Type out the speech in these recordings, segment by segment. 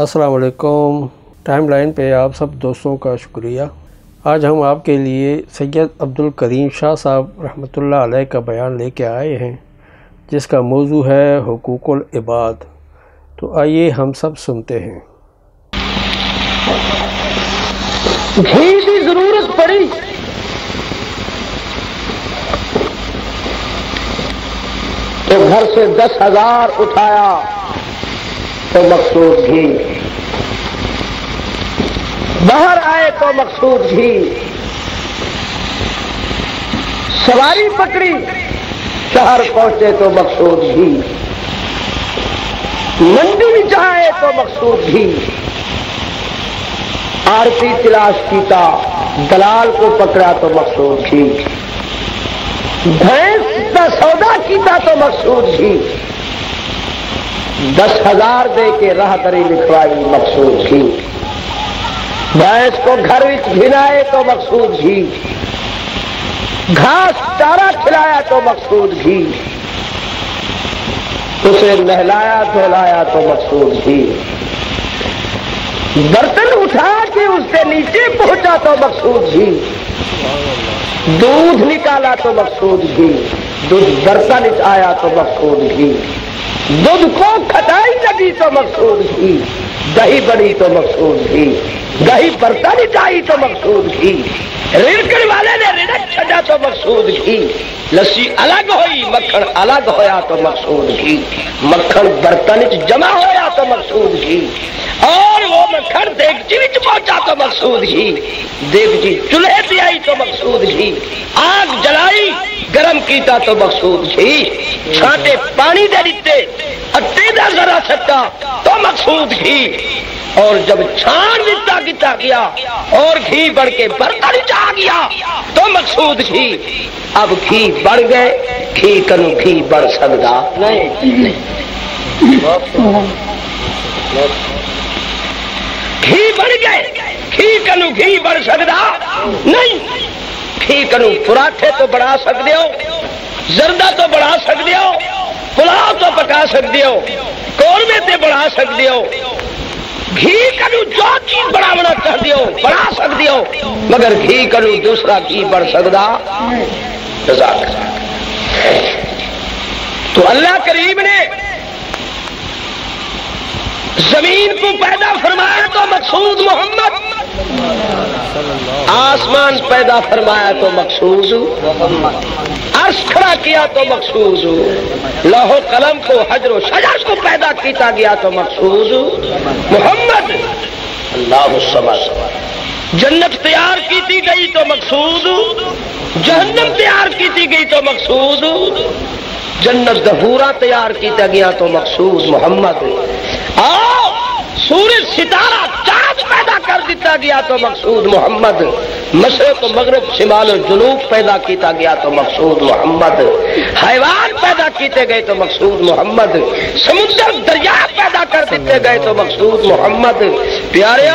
अस्सलाम वालेकुम। Time line पे आप सब दोस्तों का शुक्रिया। आज हम आपके लिए सैयद अब्दुलकरीम शाह साहब रहमतुल्लाह अलैह का बयान लेके आए हैं, जिसका मौजू है हुकूकुल इबाद। तो आइए हम सब सुनते हैं। घी की ज़रूरत पड़ी, तो घर से 10,000 उठाया तो मकसूद घी, बाहर आए तो मकसूद घी, सवारी पकड़ी शहर पहुंचे तो मकसूद घी, मंडी में जाए तो मकसूद घी, आरती तलाश कीता दलाल को पकड़ा तो मकसूद घी, भैंस का सौदा कीता तो मकसूद घी, 10,000 दे के राहदरी लिखवाई मकसूद घी, भैंस को घर विच भिनाए तो मकसूद घी, घास चारा खिलाया तो मकसूद घी, उसे नहलाया धोलाया तो मकसूद घी, बर्तन उठा के उसके नीचे पहुंचा तो मकसूद घी, दूध निकाला तो मकसूद घी, दूध बर्तन आया तो मकसूद घी, दूध को खटाई लगी तो मकसूद घी, दही बनी तो मकसूद घी, दही बर्तन आई तो मकसूद घी, रिड़कने वाले ने रिड़क छड़ा तो मकसूद घी, लस्सी अलग हुई मक्खन अलग होया तो मकसूद घी, मक्खन बर्तन जमा होया तो मकसूद घी, और वो मक्खन देगची विच पहुंचा तो मकसूद घी, देगची चूल्हे पे आई तो मकसूद घी, आग जलाई गरम कीता तो मकसूद घी, छाटे पानी दे दिते अट्टे दा जरा छट्टा तो मकसूद घी, और जब छान दिता किता गया और घी बढ़ के बर्तन जा गया तो मकसूद घी। अब घी बढ़ गए, घी करू घी बढ़ सकता नहीं, घी बढ़ गए, घी करू घी बढ़ सकता नहीं, घी करू पराठे तो बढ़ा सकते हो, जर्दा तो बढ़ा सकते हो, पुलाव तो पका सकते हो, कौरमे तो बढ़ा सकते हो, घी करू जो चीज बढ़ावना चाहते हो बढ़ा सकते हो, मगर घी करू दूसरा घी बढ़ सकता। तो अल्लाह करीम ने जमीन को पैदा फरमाया तो मकसूद मोहम्मद, आसमान पैदा फरमाया तो मकसूद, अर्श खड़ा किया तो मकसूद, लौह कलम को हजर शजर को पैदा किया गया तो मकसूद मोहम्मद, अल्लाह जन्नत तैयार की गई तो मकसूद, जहन्नम तैयार की गई तो मकसूद, जन्नत दहूरा तैयार किया गया तो मकसूद मोहम्मद, आओ सूरज सितारा चाँद पैदा कर दिया गया तो मकसूद मोहम्मद, मशरक मगरब शिमाल और जुनूब पैदा किया गया तो मकसूद मोहम्मद, हैवान पैदा किए गए तो मकसूद मोहम्मद, समुद्र दरिया पैदा कर दिए गए तो मकसूद मोहम्मद, प्यारे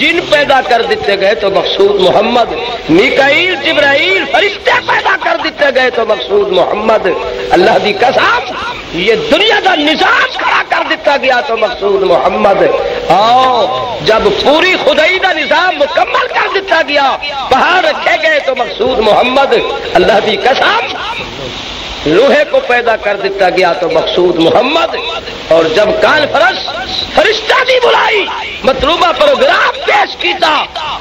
जिन पैदा कर दिए गए तो मकसूद मोहम्मद, मिकाईल जिब्राइल फरिश्ते पैदा कर दिए गए तो मकसूद मोहम्मद, अल्लाह दी कसम ये दुनिया का निजाम खड़ा कर दिया गया तो मकसूद मोहम्मद, आओ जब पूरी खुदाई का निजाम मुकम्मल कर दिया गया पहाड़ रखे गए तो मकसूद मोहम्मद, अल्लाह की कसम लोहे को पैदा कर दिया गया तो मकसूद मोहम्मद, और जब कॉन्फ्रेंस फरिश्ता भी बुलाई मतलूबा प्रोग्राम पेश किया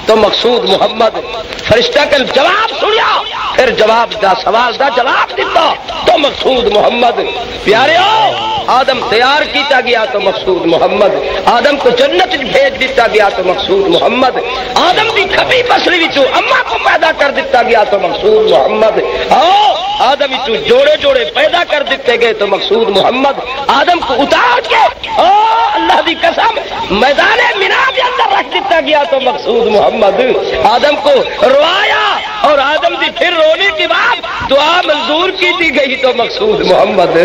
तो मकसूद मोहम्मद, फरिश्ता का जवाब सुना फिर जवाब दा सवाल दा जवाब दिता तो मकसूद मोहम्मद, प्यारे आदम तैयार किया गया तो मकसूद मोहम्मद, आदम को जन्नत भेज दिया गया तो मकसूद मोहम्मद, आदम की खबी पसली विचू अम्मा को पैदा कर दिया गया तो मकसूद मोहम्मद, आओ आदम विचू जोड़े जोड़े पैदा कर दिए गए तो मकसूद मोहम्मद, आदम को उतार के ओ अल्लाह की कसम मैदान मिना के अंदर रख رابطہ کیا تو مقصود محمد آدم کو روایا اور آدم دی پھر رونے کے بعد دعا منظور کی دی گئی تو مقصود محمد.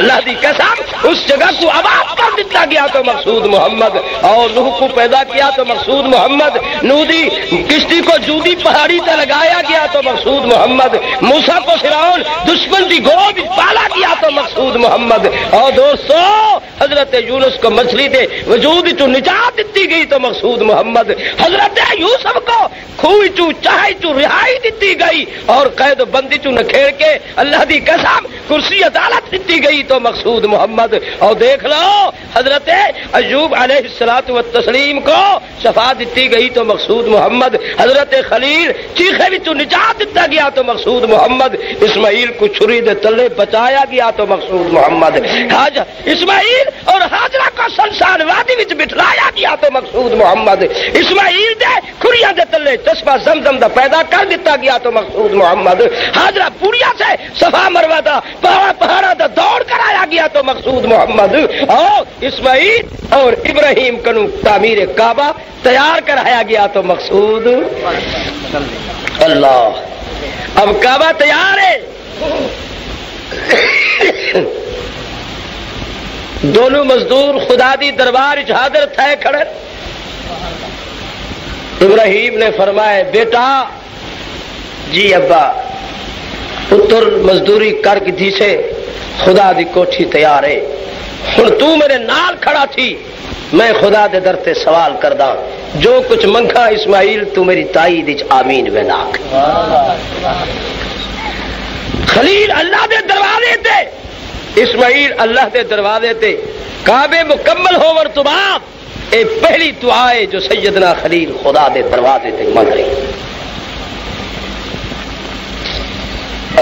اللہ دی قسم اس جگہ کو آباد کر دیتا گیا تو مقصود محمد اور نوح کو پیدا کیا تو مقصود محمد. نوح دی کشتی کو جودی پہاڑی تے لگایا گیا تو مقصود محمد. موسیٰ کو فرعون دشمن دی گود پالا گیا تو مقصود محمد. اور دوستو حضرت یونس کو مچھلی دے وجود چو نجات دیتی گئی تو مقصود محمد. حضرت یوسف کو کھوئی چو چاہی چو رہائی دیتی گئی اور قید و بندی چو نکھیڑ کے اللہ دی قسم کرسی عدالت دیتی گئی تو مقصود محمد. اور دیکھ لو حضرت ایوب علیہ السلام کو شفا دیتی گئی تو مقصود محمد. حضرت خلیل چیخے بھی چو نجات دیتا گیا تو مقصود محمد. اسماعیل کو چھری دے تلے بچایا گیا تو مقصود محمد. اسماعیل اور حاجرہ کو سنسان وادی وچ بٹھلایا گیا تو مقصود محمد. اسماعیل دے کھریاں دے تلے چشمہ زمزم دا پیدا کر دیتا گیا تو مقصود محمد. حاجرہ پوریا سے صفا مروہ دا پہاڑا دا دوڑ کرایا گیا تو مقصود محمد. اور اسماعیل اور ابراہیم کنو تعمیر کعبہ تیار کرایا گیا تو مقصود اللہ. اب کعبہ تیار ہے دونوں مزدور خدا دی دربار وچ حاضر تھے کھڑے. ابراہیم نے فرمایا بیٹا جی ابا پتر مزدوری کر کے دیسے خدا دی کوٹھی تیار ہے ہن تو میرے نال کھڑا تھی میں خدا دے در تے سوال کردا جو کچھ منگا اسماعیل تو میری تائید وچ آمین وناک. خلیل اللہ دے دروازے تے اسماعیل اللہ دے دروازے تے کعبے مکمل ہوور تو بعد اے پہلی دعا ہے جو سیدنا خلیل خدا دے دروازے تے منگ رہے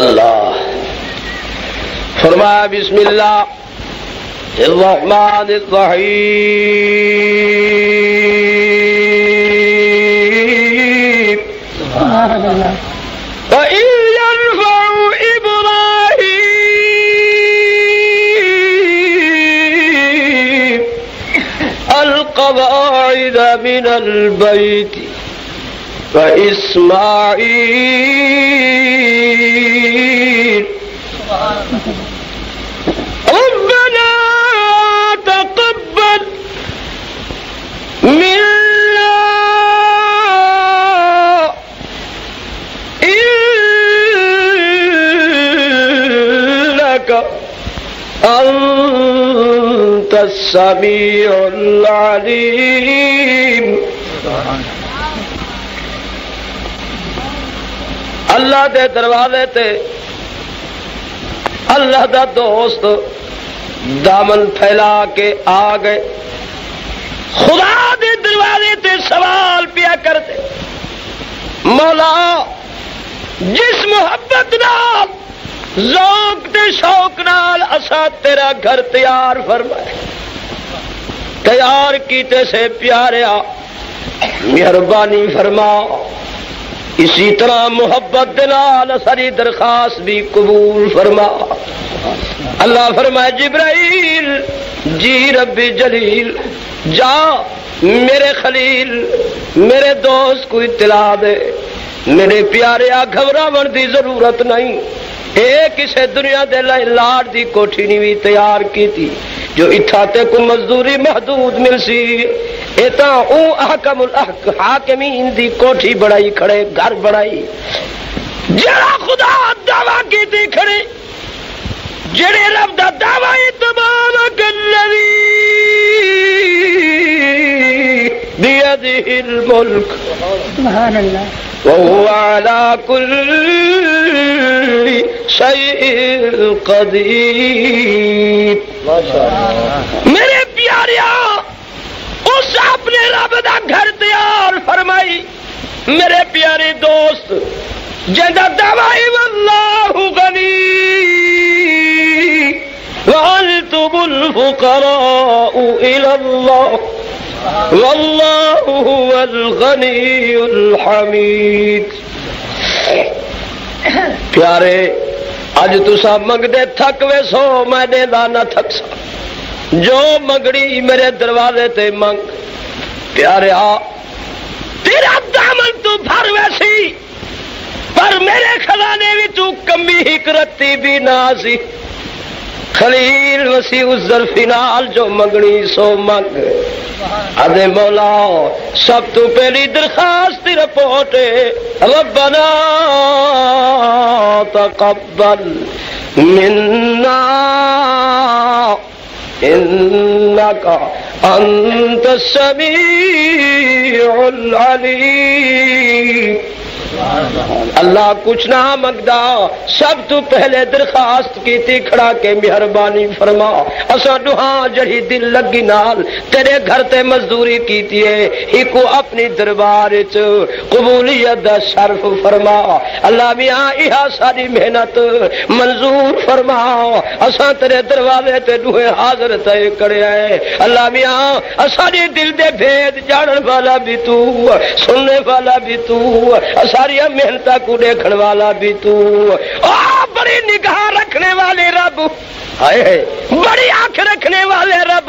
اللہ. فرمایا بسم اللہ الرحمن الرحیم سبحان اللہ قواعد من البيت فإسماعيل ربنا تقبل منا إنك أنت السميع العليم. اللہ دے دروازے تے اللہ دا دوست دامن پھیلا کے آ گئے خدا دے دروازے تے سوال پیا کرتے مولا جس محبت نال ذوق تے شوق نال اسا تیرا گھر تیار فرمائے تیار کیتے سے پیاریا مہربانی فرما اسی طرح محبت دلال ساری درخواست بھی قبول فرما. اللہ فرمائے جبرائیل جی رب جلیل جا میرے خلیل میرے دوست کو اطلاع دے میرے پیاریا گھبراون دی ضرورت نہیں ایک اسے دنیا دے لاڑ دی کوٹھی نہیں تیار کی تھی جو اتھاتے کو مزدوری محدود مل سی ایتا اون احکم الحاکمین دی کوٹھی بڑھائی کھڑے گھر بڑھائی جڑا خدا دعویٰ کی تھی کھڑے جڑے رب دا دعویٰ تبارک الذی بیدہ الملک سبحان اللہ وَهُوَ عَلَىٰ كُلِّ شَيْءٍ قَدِيرٌ. میرے پیاریا اس اپنے رب دا گھر تیار فرمائی میرے پیارے دوست جیندہ دعوائی واللہ غنی وَأَنْتُمُ الْفُقَرَاءُ إِلَى اللَّهِ واللہ هو الغنی الحمید. پیارے اج تسا منگ دے تھک وے سو میں دے دانا تھک سا جو منگڑی میرے دروازے تے منگ پیارے تیرا دامن تو بھر ویسی پر میرے خزانے بھی تو کمی ہی کرتی بھی نازی خلیل وسی اس ظرفی نال جو منگنی سو منگ ادے مولا سب تو پہلی درخواست رپورٹ ربنا تقبل منا انك انت السميع العليم. اللہ کچھ نہ مگدا سب تو پہلے درخواست کی تھی کھڑا کے مہربانی فرما اسا دعا جڑی دل لگی نال تیرے گھر تے مزدوری کیتی ہے ایکو اپنی دربار وچ قبولیت دا شرف فرما. اللہ میاں ایہا ساری محنت منظور فرما اسا تیرے دروازے تے دوہے حاضر تے کڑیا ہے. اللہ میاں اسا دے دل دے بھید جانن والا بھی تو سننے والا بھی تو ساری محنت کو دیکھن والا بھی تو بڑی نگاہ رکھنے والے رب بڑی آنکھ رکھنے والے رب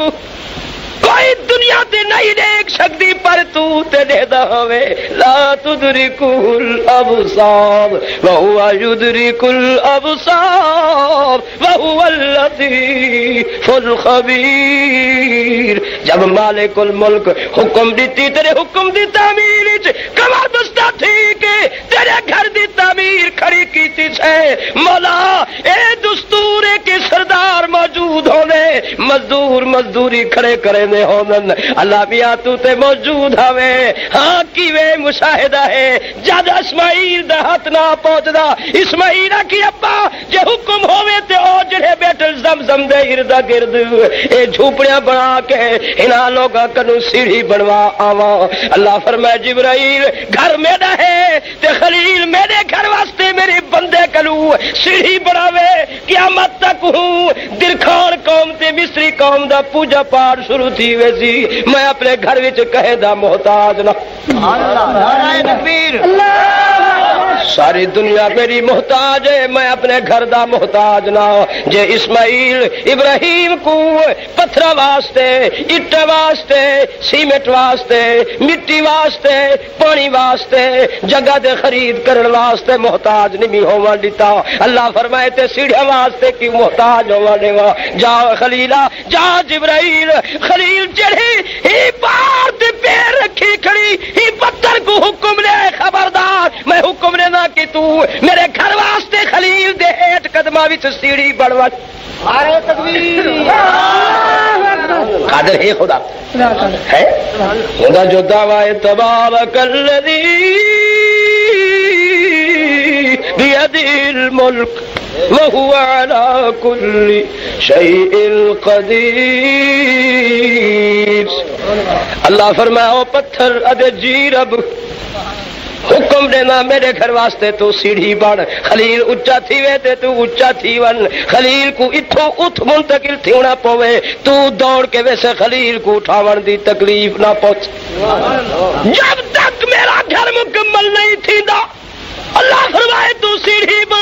کوئی دنیا تے نہیں دیکھ سکتی پر تو تے دیکھدا ہوے لا تدرک الابصار وهو يدرك الابصار وهو اللطيف الخبير. جب مالک الملک حکم دیتی تیرے حکم دی تعمیر وچ کمال دستا تھی کہ تیرے گھر دی تعمیر کھڑی کیتی ہے مولا اے دستور کے سردار موجود ہونے مزدور مزدوری کھڑے کرے ہونن. اللہ میاں تو تے موجود ہوے ہاں کیویں مشاہدہ ہے جد اسماعیل دا ہاتھ نہ پہنچدا اسماعیل کی ابا جے حکم ہوے تے او جڑے بیٹھے زمزم دے ارد گرد اے جھوپڑیاں بنا کے انہاں لوگاں کنوں سیڑھی بنوا آواں. اللہ فرمائے جبرائیل گھر میرا ہے تے خلیل میرے گھر واسطے میرے بندے کنوں سیڑھی بناوے قیامت تک ہوں درکھان قوم تے مصری قوم دا پوجا پاٹ شروع تھی ویسی میں اپنے گھر وچ کہے دا محتاج نہ. ساری دنیا میری محتاج ہے میں اپنے گھر دا محتاج نہ. جے اسماعیل ابراہیم کو پتھر واسطے اٹ واسطے سیمنٹ واسطے مٹی واسطے پانی واسطے جگہ دے خرید کرن واسطے محتاج نہیں ہوواں دیتا اللہ فرمائے تے سیڑھیاں واسطے کیوں محتاج ہوواں دیوا جا خلیلا جا جبرائیل خلیل چڑھی ہی بار دے پیر رکھی کھڑی ہی پتھر کو حکم لے خبردار میں حکم نے نہ کی تو میرے گھر واسطے خلیل دے ہیٹ قدمہ وچ سیڑھی بڑھوا آرے تکبیر قادر ہے خدا ہے خدا جو دعوی تبارک الذی بیدہ الملک وَهُوَ عَلَى كُلِّ شَيْءٍ قَدِيرٌ. اللہ فرماؤ پتھر ادھے جی رب حکم دینا میرے گھر واسطے تو سیڑھی بن خلیل اچھا تھی وے تے تو اچھا تھی ون خلیل کو اتھوں اتھ منتقل تھی ہونا پوے تو دوڑ کے ویسے خلیل کو اٹھاون دی تکلیف نہ پہنچ. جب تک میرا گھر مکمل نہیں تھی دا اللہ فرمائے تو سیڑھی بن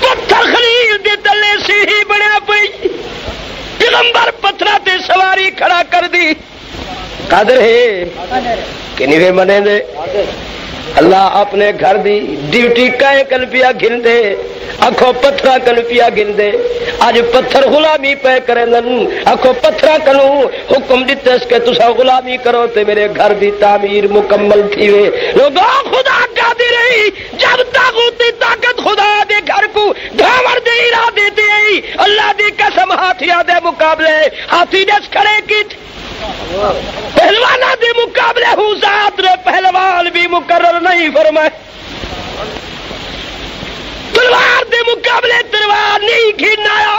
پتھر خلیل دے تلے سیڑھی بنیا پئی پیغمبر پتھرا تے سواری کھڑا کر دی قادر ہے کہ نیوے منے دے. اللہ اپنے گھر دی ڈیوٹی کائے کلپیا گھن دے اکھو پتھرا کلپیا گھن دے آج پتھر غلامی پہ کرے دن اکھو پتھرا کنوں حکم دیتے اس کے تسا غلامی کرو تے میرے گھر دی تعمیر مکمل تھی وے لوگا خدا قادر رہی جب تاغوتی طاقت خدا دے گھر کو دھاور دے ارادے دے آئی اللہ دی قسم ہاتھیاں دے مقابلے ہاتھی نس کھڑے کی تھی پہلوانا دے مقابلے ہوں ذات نے پہلوان بھی مقرر نہیں فرمائے تلوار دے مقابلے تلوار نہیں گھنایا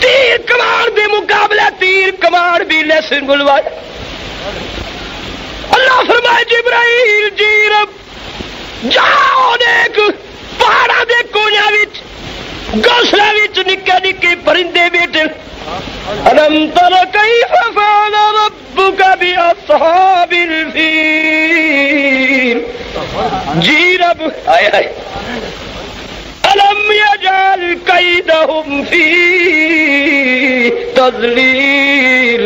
تیر کمار دے مقابلے تیر کمار بھی لیسن بلوایا. اللہ فرمائے جبرائیل جی رب جاؤ دیکھ پہاڑا دے کونیا وچ گھونسلے وچ نکے نکے پرندے بیٹھے أَلَمْ تَرَ كَيْفَ فَعَلَ رَبُّكَ بِأَصْحَابِ الْفِيلِ جی رب أَلَمْ يَجْعَلْ كَيْدَهُمْ فِي تَضْلِيلٍ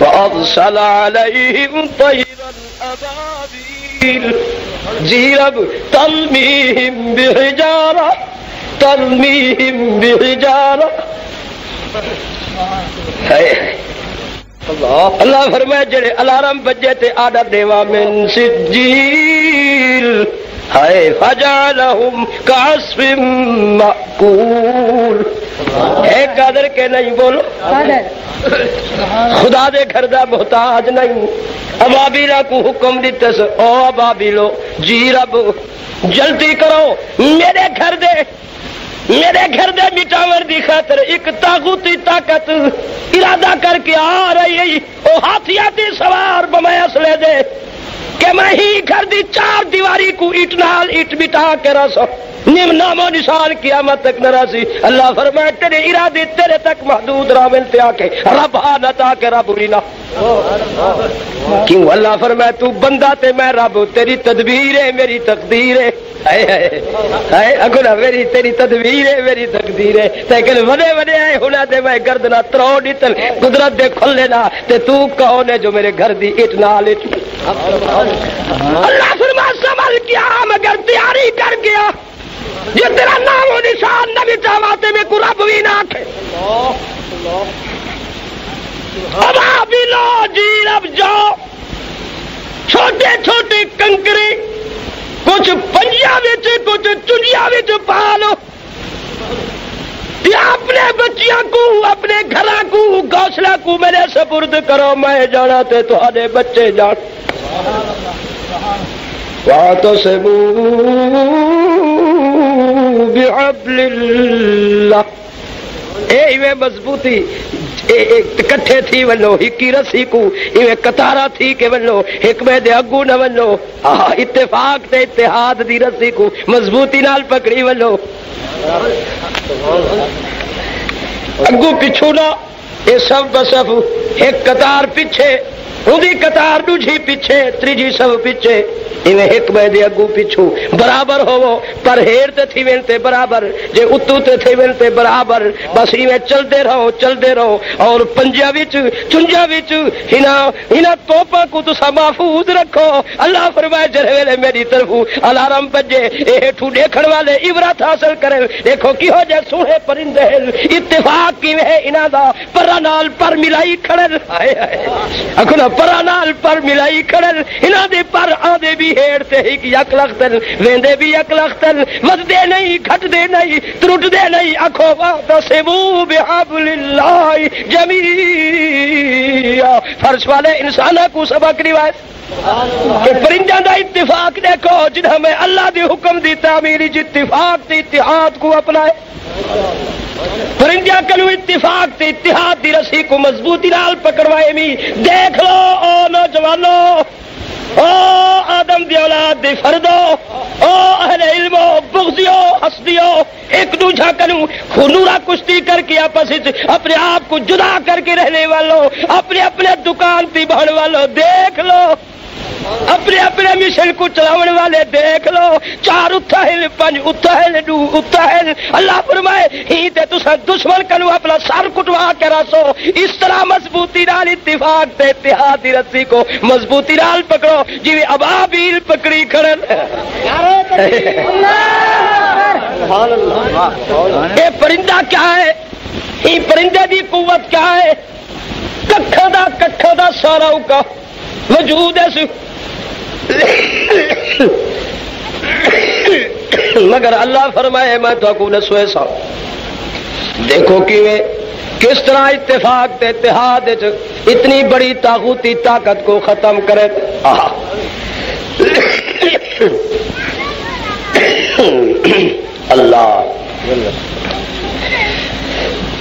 فأرسل عليهم طيرا أبابيل جيرب ترميهم بحجارة ترميهم بحجارة. اللہ فرمائے جڑے الارم بجے تے آڈر دیوا من سجیل ہائے فجعلہم کعصف مأکول. ایک قدر کے نہیں بولو خدا دے گھر دا محتاج نہیں. ابابیلا کو حکم دیتے سو او ابابیلو جی رب جلدی کرو میرے گھر دے مٹاور دی خاطر ایک طاغوتی طاقت ارادہ کر کے آ رہی او ہاتھیاتی سوار بمیس لے دے کہ میں ہی گھر دی چار دیواری کو اٹ نال اٹ بٹا کے رسو نم نام و نشان قیامت تک نرسی. اللہ فرمائے تیرے ارادے تیرے تک محدود راہ ملتے آ کے رب آنتا کے رب رینا. کیوں اللہ فرمائے تو بندہ تے میں رب تیری تدبیر ہے میری تقدیر ہے اگنا میری تیری تدبیر ہے میری تقدیر ہے تیکن ونے ونے آئے ہونا دے میں گردنا ترو نیتل قدرت دے کھل لینا تے تو کہو نے جو میرے گھر دی اٹ نال اٹ. اللہ فرمائے سمجھ کیا مگر تیاری کر گیا یہ تیرا نام و نشان نبی چاہواتے میں کو رب بھی نہ کھے. ابا بلو جی رب جاؤ چھوٹے چھوٹے کنکری کچھ پنجیا وچ کچھ چنیا وچ پالو اپنے بچیاں کو اپنے گھراں کو گھونسلہ کو میرے سپرد کرو میں جانا تے تہاڈے بچے جان. وَاعْتَصِمُوا بِحَبْلِ اللَّهِ ایویں مضبوطی کٹھے تھی ونو ہکی رسی کو ایویں کتارا تھی کہ ونو حکمے دے اگو نہ ونو اتفاق دے اتحاد دی رسی کو مضبوطی نال پکڑی ونو اگو پچھو نہ اے سب بسف ایک کتار پچھے اندھی کتار دوجھی پچھے تریجی سب پچھے انہیں حکمے دے اگو پچھو برابر ہو پر ہیر تے تھی ملتے برابر جے اتو تے تھی ملتے برابر بس انہیں چل دے رہو اور پنجیا وچ چنجیا وچ انہاں توپاں کو تسا محفوظ رکھو. اللہ فرمائے جڑے ویلے میری طرف الارم بجے اے ٹھو دیکھن والے عبرت حاصل کریں دیکھو کیہو جے سوہے پرندے اتفاق کیویں انہاں دا پرا نال پر ملائی کھڑن اکھنا پرا نال پر ملائی کھڑن انہاں دے پر آدے بھی ہیڑتے ہی کہ یک لختن ویندے بھی یک لختن وزدے نہیں گھٹ دے نہیں ترٹ دے نہیں اکھو واعتصموا بحبل اللہ جمیعا. فرش والے انسانہ کو سبق روایت کہ پرندہ دا اتفاق دیکھو جنہاں میں اللہ دی حکم دی تعمیری جی اتفاق دی اتحاد کو اپنائے پرندیاں کلو اتفاق دی اتحاد دی رسی کو مضبوطی نال پکڑوائے می. دیکھ لو او نوجوانو او آدم دی اولاد دی فردو او اہل علمو بغضیو حسدیو ایک دوجھا کنو خونورا کشتی کر کے آپس اپنے آپ کو جدا کر کے رہنے والوں اپنے دکان پی بہن والوں دیکھ لو اپنے مشن کو چلاون والے دیکھ لو چار اتھاہل پنج اتھاہل دو اتھاہل. اللہ فرمائے ہی دے تسا دشمن کنو اپنا سر کٹوا کے رسو اس طرح مضبوطی نال اتفاق دے اتحادی رسی کو مضبوطی نال پکڑو جیوے ابابیل پکڑی کھڑن. اے پرندہ کیا ہے ہی پرندے دی قوت کیا ہے کٹھا دا ساراو کا وجود ہے مگر اللہ فرمائے میں تو کو نسوے سا دیکھو کیویں کس طرح اتفاق تے اتحاد اتنی بڑی طاغوتی طاقت کو ختم کرے. اللہ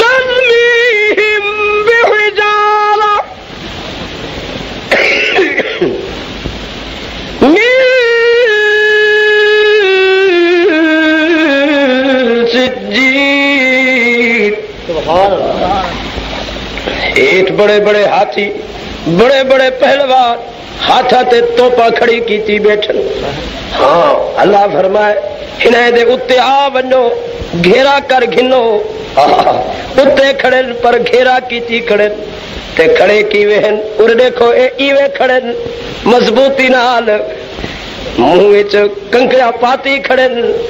ترمیہم بحجارہ ایک بڑے بڑے ہاتھی بڑے بڑے پہلوان ہاتھ تے توپا کھڑی کیتی بیٹھن. ہاں اللہ فرمائے انہیں دے اتے آ بنو گھیرا کر گھنو. اتے کھڑے پر گھیرا کیتی کھڑے تے کھڑے کی وہن اور دیکھو اے ایوے کھڑے مضبوطی نال منہ کنکڑا پاتی کھڑے.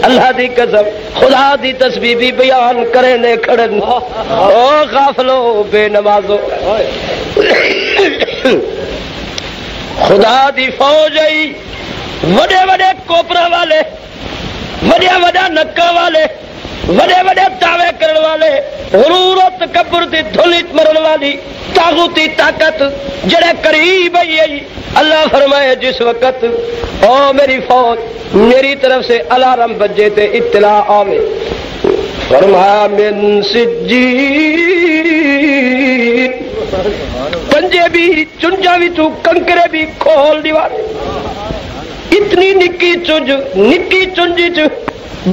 اللہ دی قسم خدا دی تسبیح بھی بیان کرے نے کھڑے. او غافلو بے نمازو خدا دی فوج آئی وڈے وڈے کوپرا والے وڈے وڈے نکا والے وڈے وڈے دعوے کرنے والے غرور و تکبر دی دھلیت مرن والی طاغوتی طاقت جڑے قریب آئی. اللہ فرمائے جس وقت او میری فوج میری طرف سے الارم بجے تے اطلاع آوے فرمایا من سجی پنجے بھی چنجا بھی تو کنکرے بھی کھول دیوارے اتنی نکی چنجی چو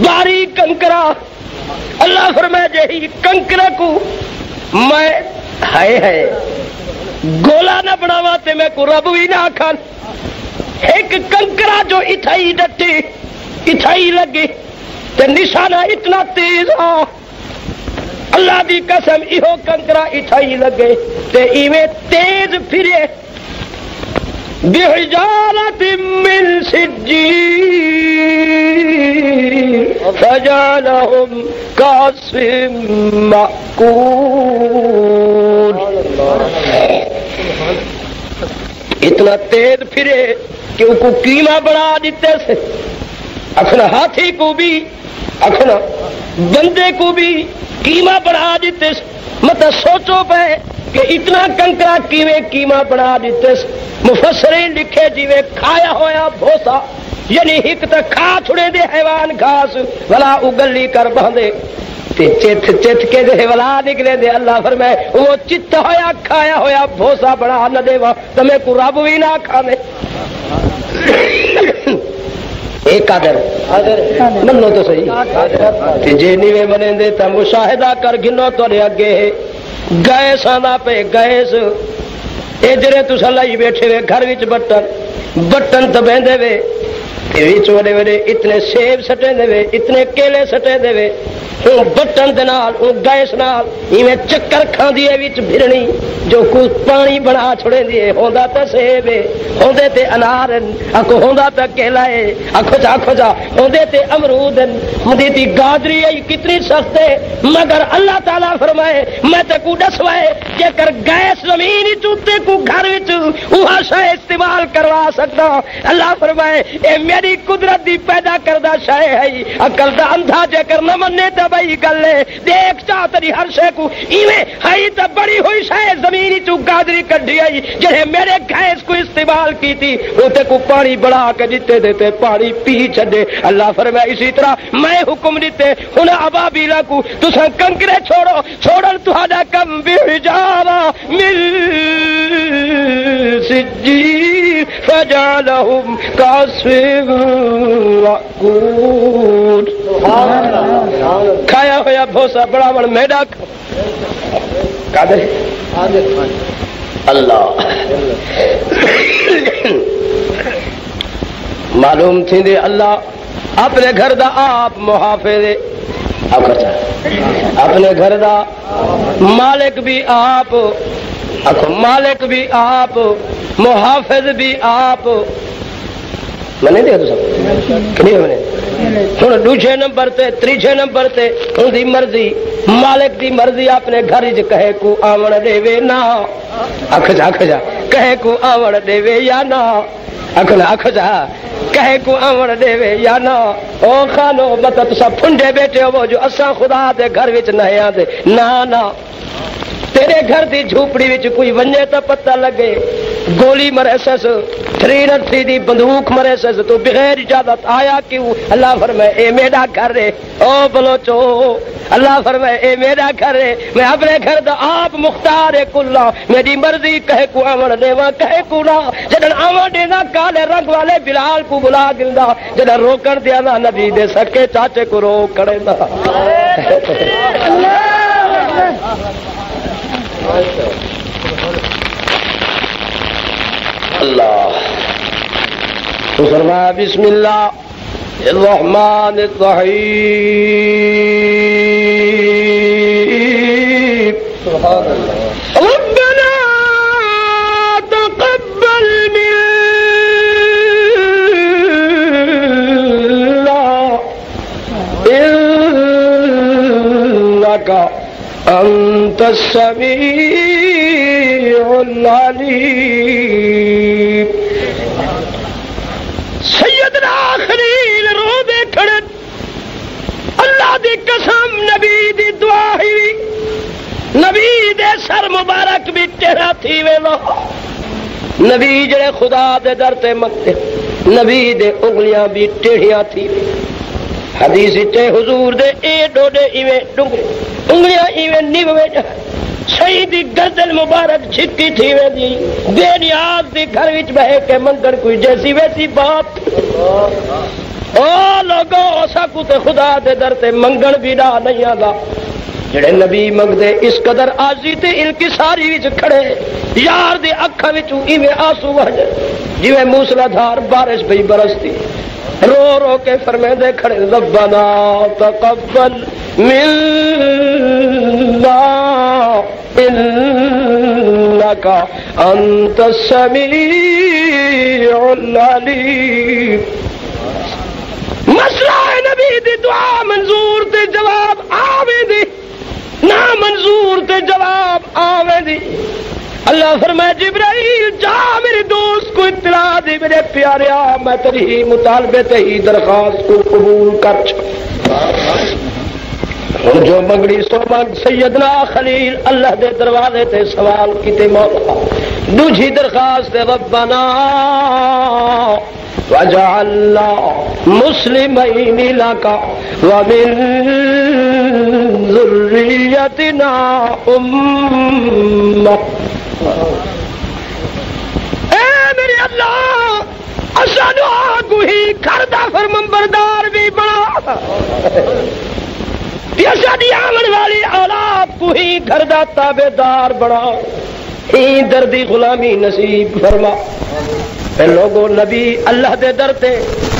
باری کنکرا. اللہ فرمائے جہی کنکرا کو میں ہائے ہائے گولا نہ بناوا تے میں کو رب بھی نہ کھان. ایک کنکرا جو اتھائی ڈٹی اتھائی لگی تے نشانہ اتنا تیز آ. اللہ دی قسم ایہو کنکرا اتھائی لگے تے ایویں تیز پھرے بحجارت من سجیل فجعلهم كعصف مأکول. اتنا تیز پھرے کہ ان کو قیمہ بڑھا دیتے سے. اکھنا ہاتھی کو بھی اکھنا بندے کو بھی قیمہ بڑھا دیتے سے. مطلب سوچو پہ کہ اتنا کنکرا کیویں قیمہ بڑھا دیتے سے. مفسرین لکھے جیویں کھایا ہویا بھوسا یعنی ایک تا کھا چھڑے دے حیوان گھاس ولا اگلی کر باندے تے چت چت کے دے ولا نکلے دے. اللہ فرمائے وہ چت ہویا کھایا ہویا بھوسا بڑا نہ دے وا تمہیں کو رب بھی نہ کھانے. ایک قدر منو تو صحیح جے نیوے بنے دے تا مشاہدہ کر گنو تو لے اگے گئے سانا پہ گئے سو اے جرے تو سلائی بیٹھے وے گھر وچ بٹن بٹن تبیندے وے وچ وڈے وڈے اتنے سیب سٹے دے وے اتنے کیلے سٹے دے وے او بٹن دے نال او گیس نال ایویں چکر کھاندی اے وچ بھرنی جو کو پانی بنا چھڑیندی اے. ہوندا تے سیب اے ہوندے تے انار اکو ہوندا تے کیلا اے اکو جا ہوندے تے امرود ہوندی تے گاجری اے کتنی سخت اے. مگر اللہ تعالی فرمائے میں تے کو دسوائے جے کر گیس زمین وچ تے کو گھر وچ اوہ شے استعمال کروا سکدا. اللہ فرمائے اے میری قدرت دی پیدا کردا شے ہے. عقل دا اندھا جے کر نہ مننے تے بھئی گل اے دیکھ چا تیری ہر شے کو ایویں ہئی تے بڑی ہوئی شے زمین وچ گاجری کڈھی ائی جے میرے گیس کو استعمال کیتی او تے کو پانی بڑھا کے دتے دے تے پانی پی چھڈے. اللہ فرمائے اسی طرح میں حکم دتے ہن ابابیلا کو تساں کنکرے چھوڑو چھوڑن تہاڈا کم بھی جاوا مل سجی فجعلهم كعصف مأکول. کھایا ہوا بھوسا بڑا بڑا میڈا قادر اللہ معلوم تھی دے اللہ اپنے گھر دا آپ محافظ اپنے گھر دا مالک بھی آپ مالک بھی آپ محافظ بھی آپ. میں نے دیا تو سب کہ میں نے ہوں دوسرے نمبر تے تیسرے نمبر تے ان دی مرضی مالک دی مرضی اپنے گھر وچ کہے کو آون دے وے نہ اکھ جا کہے کو آون دے وے یا نہ اکھ جا کہے کو آون دے وے یا نہ. او خانو مت تسا پھنڈے بیٹھے ہو جو اساں خدا دے گھر وچ نہیں آندے نہ نہ تیرے گھر دی جھوپڑی وچ کوئی ونجے تا پتہ لگے گولی مرے سس 303 دی بندوق مرے سس تو بغیر اجازت آیا کیوں. اللہ فرمائے اے میرا گھر ہے او بلوچو. اللہ فرمائے اے میرا گھر ہے میں اپنے گھر دا آپ مختار کلا میری مرضی کہے کو آون دیواں کہے کو نہ. جدن آون دینا کالے رنگ والے بلال کو بلا گندا جدن روکن دیا نہ نبی دے سکے چاچے کو روک کڑے دا. اللہ اللہ تو فرمایا بسم اللہ الرحمن الرحیم سبحان اللہ ربنا تقبل منا انکا انت السمیع العلیم سیدنا خلیل رو دے کھڑن اللہ دی قسم نبی دی دعا ہی نبی دے سر مبارک بھی تیرا تھی ویلا نبی جڑے خدا دے در تے مکتے نبی دے انگلیاں بھی ٹیڑھیاں تھی حدیث تے حضور دے اے ڈوڈے ایویں ڈنگے انگلیاں ایویں نیوے جا سید دی گردن مبارک چھکی تھی وے دی بے نیاز دی گھر وچ بہے کے منظر کوئی جیسی ویسی بات او لوگو اسا کو تے خدا دے در تے منگن بھی نہ نہیں آندا جڑے نبی منگدے اس قدر عاجزی تے انکساری وچ کھڑے یار دی اکھاں وچوں ایویں آنسو وہج جویں موسلا دھار بارش پئی برستی رو رو کے فرمیندے کھڑے ربنا تقبل منا انک انت السمیع العلیم مسئلہ نبی دی دعا منظور تے جواب آوے دی نا منظور تے جواب آوے دی اللہ فرمائے جبرائیل جا میرے دوست کو اطلاع دی میرے پیارے میں تیری مطالبے تے ہی درخواست کو قبول کر اور جو منگڑی سو منگ سیدنا خلیل اللہ دے دروازے تے سوال کیتے مولا دوجھی درخواست ربنا وجعلنا مسلمین لک ومن ذریتنا امہ اے میرے اللہ اسانو آگو ہی گھر دا فرمانبردار بھی بنا پیسا دی آمن والی اولاد کو ہی گھر دا تابعدار بنا ہی دردی غلامی نصیب فرما اے لوگو نبی اللہ دے در تے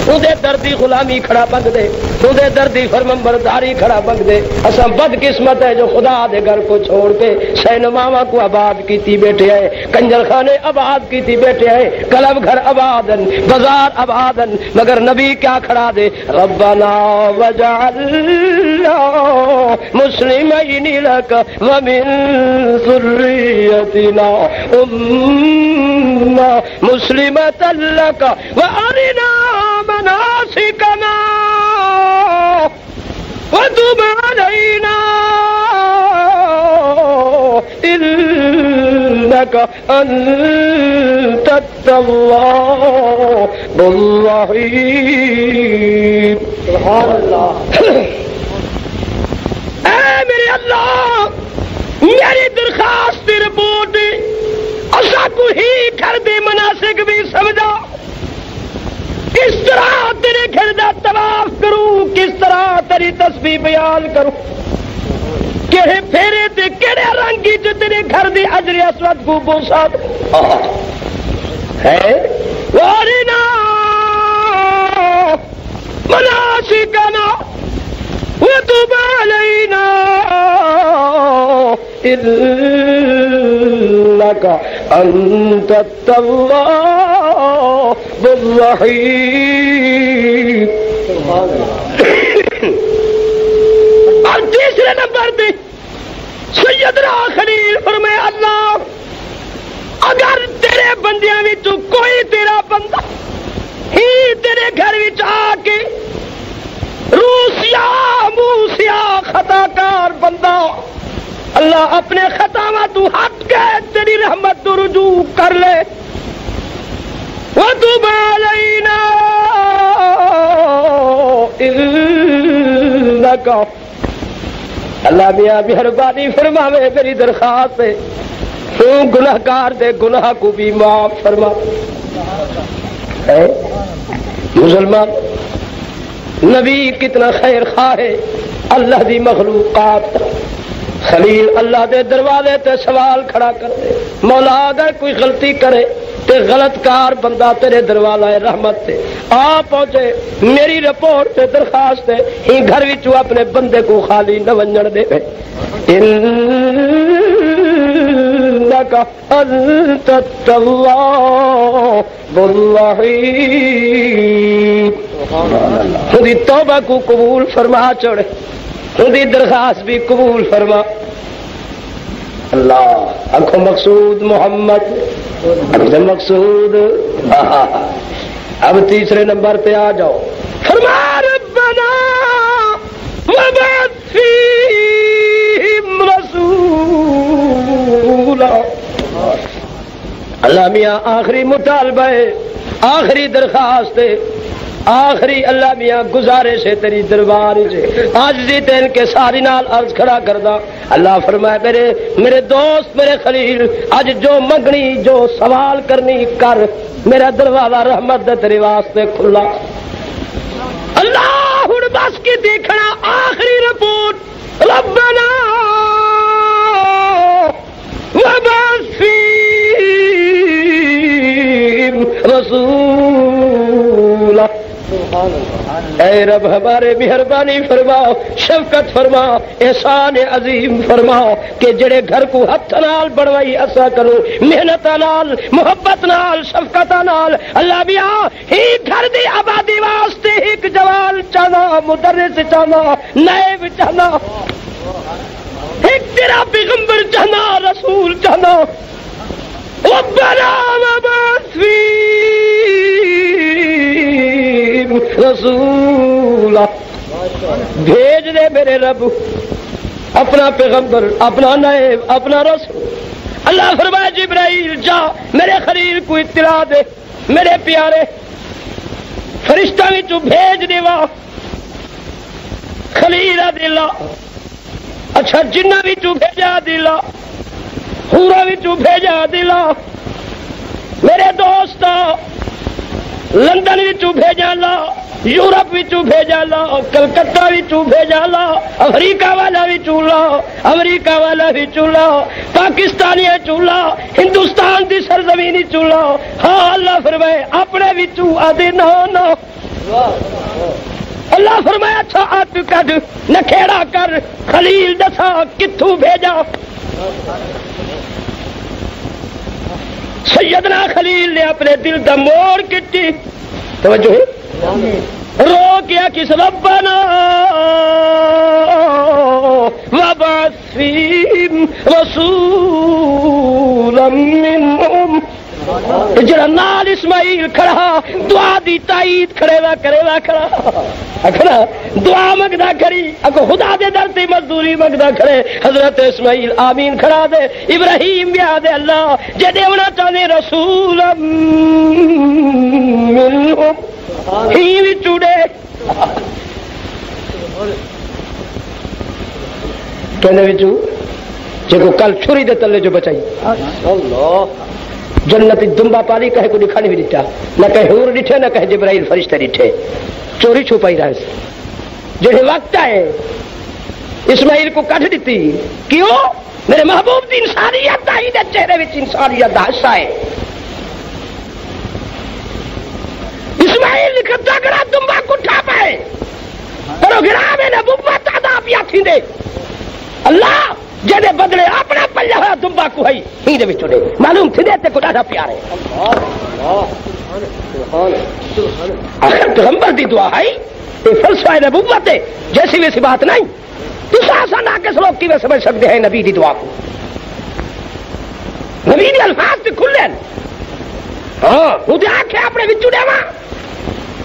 تو دے دردی غلامی کھڑا بگ دے تو دے دردی فرمانبرداری کھڑا بگ دے اساں بد قسمت ہے جو خدا دے گھر کو چھوڑ کے سینماواں کو آباد کیتی بیٹھے آئے کنجر خانے آباد کیتی بیٹھے آئے کلب گھر آبادن بازار آبادن مگر نبی کیا کھڑا دے ربنا وجعلنا مسلمین لک ومن ذریتنا امہ مسلمۃ لک وارنا مناسکنا وتب علینا انک انت التواب الرحیم سبحان اللہ اے میرے اللہ میری درخواست دی رپورٹ اسا کو ہی گھر دے مناسک بھی سمجھا کس طرح تیرے گھر دا طواف کروں کس طرح تیری تسبیح بیان کروں کہے پھیرے تے کیڑے رنگی جو تیرے گھر دی حجر اسود کو بوسا ہے وارنا مناسکنا وتب علینا انک انت التواب الرحیم اور تیسرے نمبر پہ سیدنا خلیل فرمائے اللہ اگر تیرے بندیاں وچ کوئی تیرا بندہ ہی تیرے گھر وچ آ کے روسیا موسیا خطا کار بندہ اللہ اپنے خطاواں تو ہٹ کے تیری رحمت تو رجوع کر لے وتب علینا انک اللہ میاں مہربانی فرماوے میری درخواست ہے تو گناہگار دے گناہ کو بھی معاف فرما مسلمان نبی کتنا خیر خواہ ہے اللہ دی مخلوقات خلیل اللہ دے دروازے تے سوال کھڑا کر دے مولا اگر کوئی غلطی کرے تے غلط کار بندہ تیرے دروازے رحمت تے آ پہنچے. میری رپورٹ تے درخواست ہے ہی گھر وچوں اپنے بندے کو خالی نہ ونجن دے. انک انت التواب الرحیم. تیری توبہ کو قبول فرما چھوڑے، تیری درخواست بھی قبول فرما. اللہ اکھو مقصود محمد مقصود. اب تیسرے نمبر پہ آ جاؤ. فرما ربنا وبعث فیہم رسولا. اللہ میاں آخری مطالبہ ہے، آخری درخواست ہے، آخری اللہ میاں گزارے سے تیری دربار سے عاجزی تین کے ساری نال عرض کھڑا کردا. اللہ فرمائے میرے دوست میرے خلیل اج جو منگنی جو سوال کرنی کر، میرا دروازہ رحمت دے تیرے واسطے کھلا. اللہ ہن بس کی دیکھنا آخری رپورٹ. ربنا وبعث فیہم رسولا. اے رب ہمارے مہربانی فرماؤ، شفقت فرماؤ، احسان عظیم فرماؤ کہ جڑے گھر کو ہتھ نال بڑھوائی اسا کرو محنت نال محبت نال شفقت نال. اللہ بیا ہی گھر دی آبادی واسطے ایک جوال چاہنا، مدرس چاہنا، نائب چاہنا، ایک تیرا پیغمبر چاہنا، رسول چاہنا. ربنا وبعث فیہم رسولا. بھیج دے میرے رب اپنا پیغمبر، اپنا نائب، اپنا رسول. اللہ فرمائے جبرائیل جا میرے خلیل کو اطلاع دے، میرے پیارے فرشتہ وچوں بھیج دے. وا خلیل دلا اچھا جنہ وچوں بھیجا دلا، پورا وچوں بھیجا دلا. میرے دوستا لندن وچوں بھیجا لا، یورپ وچوں بھیجا لا، کلکتہ وچوں بھیجا لا، افریقہ والا وچوں لا، امریکہ والا وچوں لا، پاکستانی وچوں لا، ہندوستان دی سرزمین وچوں لا. ہاں اللہ فرمائے اپنے وچوں آدے نہ نہ. اللہ فرمایا اچھا ہاتھ کڈ نکھیڑا کر، خلیل دسا کتھوں بھیجا. سیدنا خلیل نے اپنے دل دا موڑ کٹی، توجہ رو کیا کس ربنا وبعث فیہم رسولا منہم. جڑا نال اسماعیل کھڑا دعا دی تائید کھڑے وا کھڑا اکھڑا دعا منگدا کھڑی، اگو خدا دے در تے مزدوری منگدا کھڑے. حضرت اسماعیل آمین کھڑا دے. ابراہیم بیا دے اللہ جے دیونا چاہنے رسول منہم ہی وی چوڑے. کہنے وی چو جے کو کل چھری دے تلے جو بچائی اللہ جنت دمبا پالی، کہے کو دکھا نہیں دیتا، نہ کہے حور ڈٹھے نہ کہے جبرائیل فرشتے ڈٹھے. چوری چھپائی رہے جڑے وقت آئے اسماعیل کو کٹ دیتی. کیوں؟ میرے محبوب دی انسانیت دا ہی دے چہرے وچ انسانیت دا حصہ ہے. اسماعیل نکتا گرا دمبا کٹھا پائے پرو گرا میں نبوت ادا پیا تھی دے. اللہ جدے بدلے اپنا پلہ دمبا کو ہی ہی دے وچوں دے معلوم تھی دے تے کو ڈاڈا پیار ہے. آخر پیغمبر دی دعا ہے، یہ فلسفہ نبوت ہے، جیسی ویسی بات نہیں. دوسرا ایسا ناقص لوگ کیویں سمجھ سکتے ہیں نبی دی دعا کو؟ نبی دی الفاظ تے کھلے ہیں. ہاں وہ تے آکھے اپنے وچوں دے وا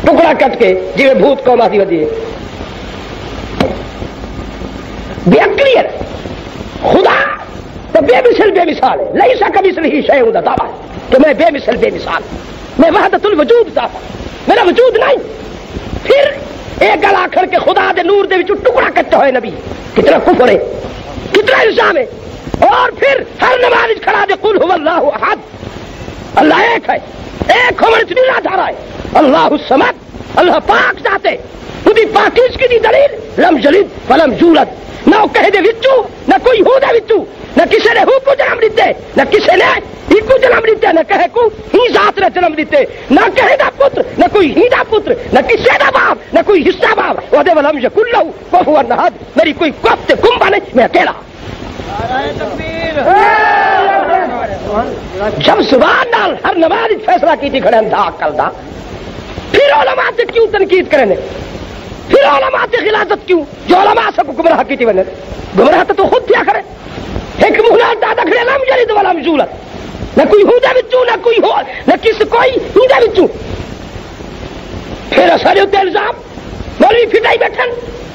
ٹکڑا کٹ کے جویں بھوت قوم آدی ودی بے عقلی ہے. خدا تو بے مثال ہے، نہیں سا کبھی صحیح شے ہوں دعویٰ کہ میں بے مثال میں وحدت الوجود دعویٰ میرا وجود نہیں. پھر ایک گل آخر کے خدا دے نور دے وچوں ٹکڑا کٹا ہوئے نبی، کتنا کفر ہے، کتنا الزام ہے. اور پھر ہر نماز کھڑا دے قل هو اللہ احد، اللہ ایک ہے، ایک ہونے وچ نہیں دھارا ہے. اللہ الصمد، اللہ پاک ذات ہے، خودی پاکیزگی دی دلیل لم یلد ولم یولد. نہ وہ کہے دے وچوں، نہ کوئی ہو دے وچوں، نہ کسے نے ہو کو جنم دیتے، نہ کسے نے ہی کو جنم دیتے. کیا نہ کہے کو ہی ذات نے جنم دیتے نہ کہے دا پتر نہ کوئی ہی دا پتر نہ کسے دا باپ نہ کوئی حصہ باپ وہ دے ولم یکن لہ کفوا احد میری کوئی کفت کنبہ نہیں میں اکیلا نعرہ تکبیر جب زبان نال ہر نماز فیصلہ کیتی کھڑے اندھا عقل دا پھر علماء تے کیوں تنقید کرنے پھر علماء تے غلاظت کیوں جو علماء سب گمراہ کیتی ونے گمراہ تو خود تھیا کرے ایک مغلال دادا کھڑے لم جلد ولا مجولت نہ کوئی ہوں دے وچوں نہ کوئی ہو نہ کس کوئی ہوں دے وچوں پھر اساں تے الزام مولوی پھٹائی بیٹھن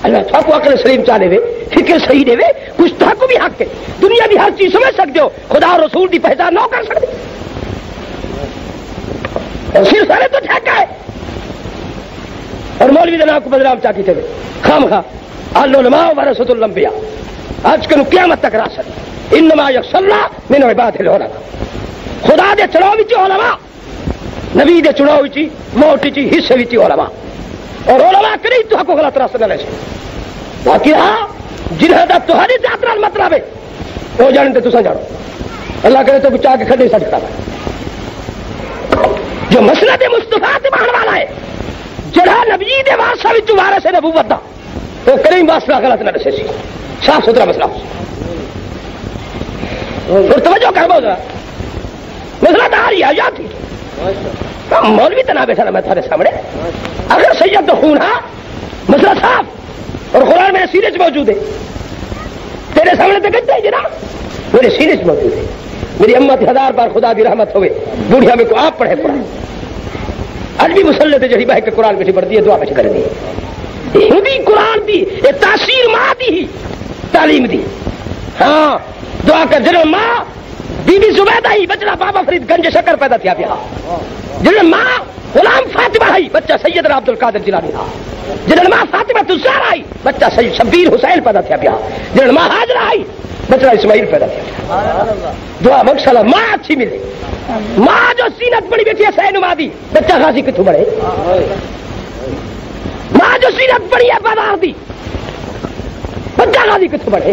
اللہ سب کو عقل سلیم چاہے وے فکر صحیح دے وے گستاخ کو بھی حق ہے دنیا دی ہر چیز سمجھ سکتے ہو خدا اور رسول دی پہچان نہ کر سکتے صرف سارے تو ٹھیکہ ہے اور مولوی دے نام کو بدنام چاہتی تھے خام خواہ العلماء ورثۃ الانبیاء آج کل قیامت تک راست انما یخشى اللہ من عباد العلماء خدا دے چناؤ وچ علماء نبی دے چناؤ وچ موت وچ حصے وچ علماء اور علماء کدی تو حق غلط راست نہ لے سکتے باقی ہاں جنہ دا تہاڈی ذات نال مطلب ہے او جان تے تساں جانو اللہ کرے تو بچا کے کھڈی سکتا ہے جو مسند مصطفی تے بہن والا ہے جڑا نبی دے وارثاں وچ وارث نبوت دا او کدی مسئلہ غلط نہ دسے سی صاف ستھرا مسئلہ اور توجہ کر بو ذرا مسئلہ داری ہے یا تھی مولوی تو نہ بیٹھا نا میں تمہارے سامنے اگر سید خون ہاں مسئلہ صاف اور قرآن میرے سینے چ موجود ہے تیرے سامنے تو گنجا ہی جناب میرے سینے چ موجود ہے میری امت ہزار بار خدا دی رحمت ہوئے بوڑھیا میں کو آپ پڑھے قرآن اج بھی مسلط ہے جڑی بہ کے قرآن بیٹھی پڑھتی ہے دعا بیٹھ کر دی ہندی قرآن دی یہ تاثیر ماں دی ہی تعلیم دی ہاں دعا کا جنم ماں بی بی زبیدہ ہی بچنا بابا فرید گنج شکر پیدا تھیا پیا جنن ماں غلام فاطمہ ہی بچہ سیدنا عبدالقادر جیلانی ہا جنن ماں فاطمہ الزہرا ہی بچہ سید شبیر حسین پیدا تھیا پیا جنن ماں حاجرہ ہی بچنا اسماعیل پیدا تھیا دعا مکسلا ماں اچھی ملے ماں جو سینت بڑی بیٹھی ہے حسین مادی بچہ غازی کتھوں بڑے ماں جو سینت بڑی ہے بازار دی بچہ غازی کتھوں بڑے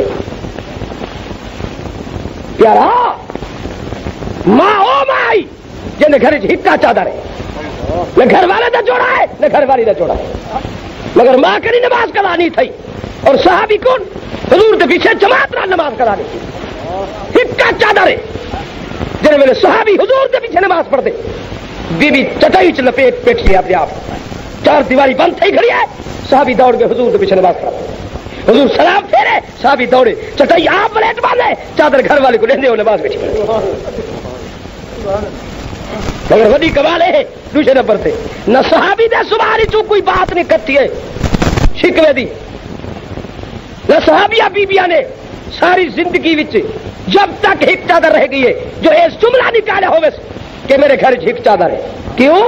پیارا ماں او ماں آئی جن گھر ہکا چادر ہے نہ گھر والے دا جوڑا ہے نہ گھر والی دا جوڑا ہے مگر ماں کری نماز کرانی تھی اور صحابی کون حضور دے پیچھے جماعت نال نماز کرانی تھی ہکا چادر ہے جن ویلے صحابی حضور دے پیچھے نماز پڑھتے بی بی چٹائی چ لپیٹ پیٹ لیا اپنے آپ چار دیواری بند تھی کھڑی ہے صحابی دوڑ کے حضور دے پیچھے نماز پڑھتے حضور سلام پھیرے صحابی دوڑے چٹائی آپ پلیٹ باندھے چادر گھر والے کو لینے اور نماز بیٹھی مگر وڈی کمال ہے دوسرے نمبر پہ نہ صحابی دے سبحانی چوں کوئی بات نہیں کرتی ہے شکوے دی نہ صحابیہ بیبیاں نے ساری زندگی وچ جب تک ایک چادر رہ گئی ہے جو اس جملہ نکالے ہوئے کہ میرے گھر ایک چادر ہے کیوں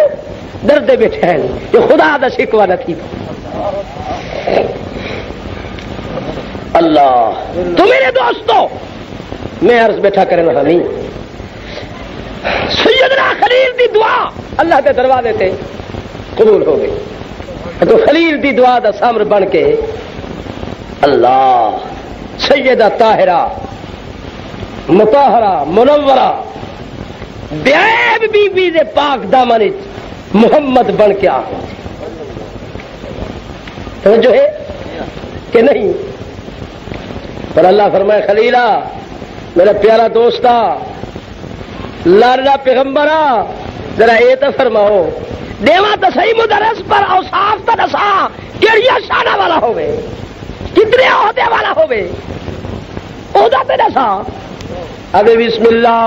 درد بیٹھے ہیں یہ خدا دا شکوہ نہ تھی اللہ تو میرے دوستو میں عرض بیٹھا کرنا ہمیں سیدنا خلیل دی دعا اللہ دے دروازے تے قبول ہو گئی تو خلیل دی دعا دا سامر بن کے اللہ سیدہ طاہرہ مطہرہ منورہ بیعیب بی بی دے پاک دامن محمد بن کے آخر توجہ ہے کہ نہیں پر اللہ فرمائے خلیلہ میرا پیارا دوستہ لاڈلا پیغمبرہ ذرا یہ تو فرماؤ دیوا تو صحیح مدرس پر اوصاف تو دسا کیڑیا شانہ والا ہوئے کتنے عہدے والا ہوئے عہدہ تو دسا اب بسم اللہ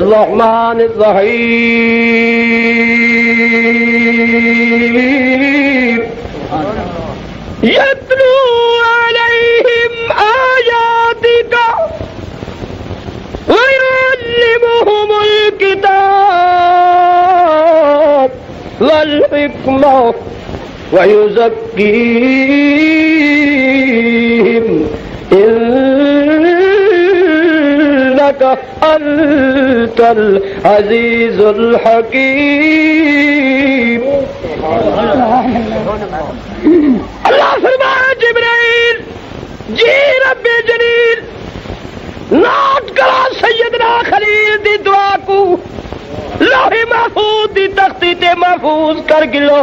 الرحمن الرحیم یتلو علیہم آیاتک ویعلمہم الکتاب والحکمہ ویزکیہم انک انت العزیز الحکیم اللہ فرمائے جبرائیل جی رب جلیل نوٹ کرو سیدنا خلیل دی دعا کو لوہے محفوظ دی تختی تے محفوظ کر گلو.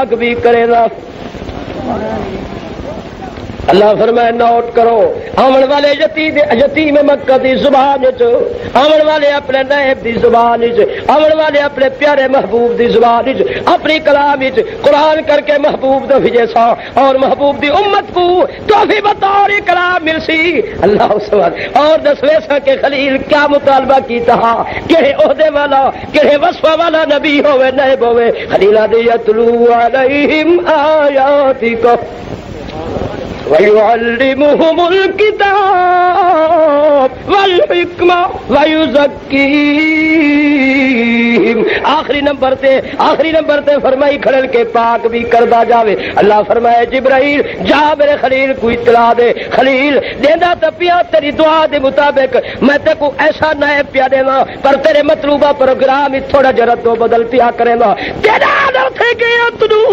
بھی کرے دا. اللہ فرمائے نوٹ کرو آمن والے یتیم مکہ دی زبان چو آمن والے اپنے نائب دی زبان چو آمن والے اپنے پیارے محبوب دی زبان چو اپنی کلام چو قرآن کر کے محبوب دا فجیسا اور محبوب دی امت کو توفی بطوری کلام ملسی. اللہ سبحانہ اور دسویسا کے خلیل کیا مطالبہ کی تہا کہے عہدے والا کہے وصفہ والا نبی ہوئے نائب ہوئے. خلیلہ دیتلو علیہم آیاتی کو وَيُعَلِّمُهُمُ الْكِتَابَ وَالْحِكْمَةَ وَيُزَكِّيهِمْ. آخری نمبر تے فرمائی کھڑل کے پاک بھی کردہ جاوے. اللہ فرمائے جبرائیل جا میرے خلیل کو اطلاع دے. خلیل دینا تا پیا تیری دعا دے مطابق میں تے کو ایسا نئے پیا دینا پر تیرے مطلوبہ پروگرام تھوڑا جرد و بدل پیا کرے نا دینا در تھے کہ اتنو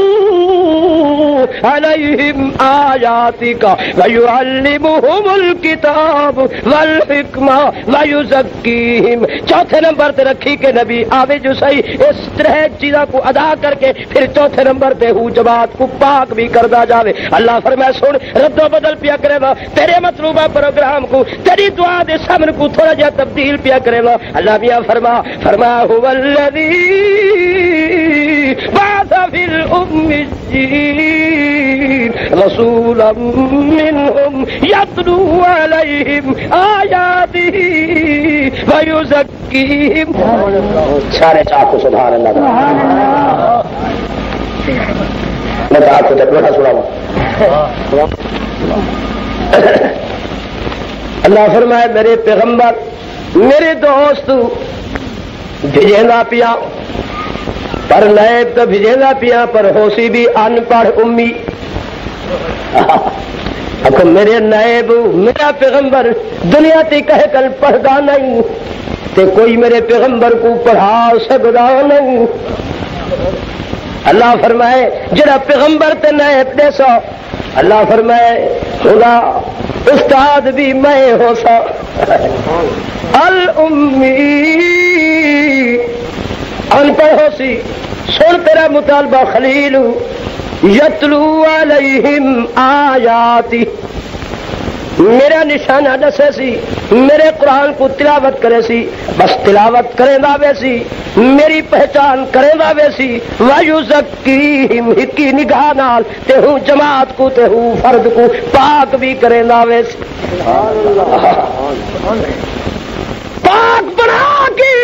علیہم آیاتی وَيُعَلِّمُهُمُ الْكِتَابُ وَالْحِكْمَةَ وَيُزَكِّيهِمْ. چوتھے نمبر تے رکھی کہ نبی آوے جو صحیح اس طرح چیزہ کو ادا کر کے پھر چوتھے نمبر تے ہو جماعت کو پاک بھی کردہ جاوے. اللہ فرمائے سن رد و بدل پیا کرے گا تیرے مطلوبہ پروگرام کو تیری دعا دے سامن کو تھوڑا جا تبدیل پیا کرے گا. اللہ میاں فرما هُوَ الَّذِي بَعْثَ فِي الْأُمِّيِّينَ رَسُولًا منهم يتلو عليهم آياته ويزكيهم. سارے چاکو سبحان اللہ میں چاکو تکوٹا سناؤں. اللہ فرمائے میرے پیغمبر میرے دوست بھیجینا پیا پر نائب تو بھیجینا پیا پر ہوسی بھی ان پڑھ امی. اگر میرے نائب میرا پیغمبر دنیا تی کہہ کل پڑھتا نہیں تے کوئی میرے پیغمبر کو پڑھا سکتا نہیں. اللہ فرمائے جڑا پیغمبر تے نائب دے سا اللہ فرمائے خدا استاد بھی میں ہو سا الامی ان پڑھ ہو سی. سن تیرا مطالبہ خلیل یتلو علیہم آیاتی میرا نشانہ دسے سی میرے قرآن کو تلاوت کرے سی بس تلاوت کرے داوے سی میری پہچان کرے داوے سی وَيُزَكِّيهِمْ ہکی نگاہ نال تے ہوں جماعت کو تے ہوں فرد کو پاک بھی کرے داوے سی. پاک بنا کی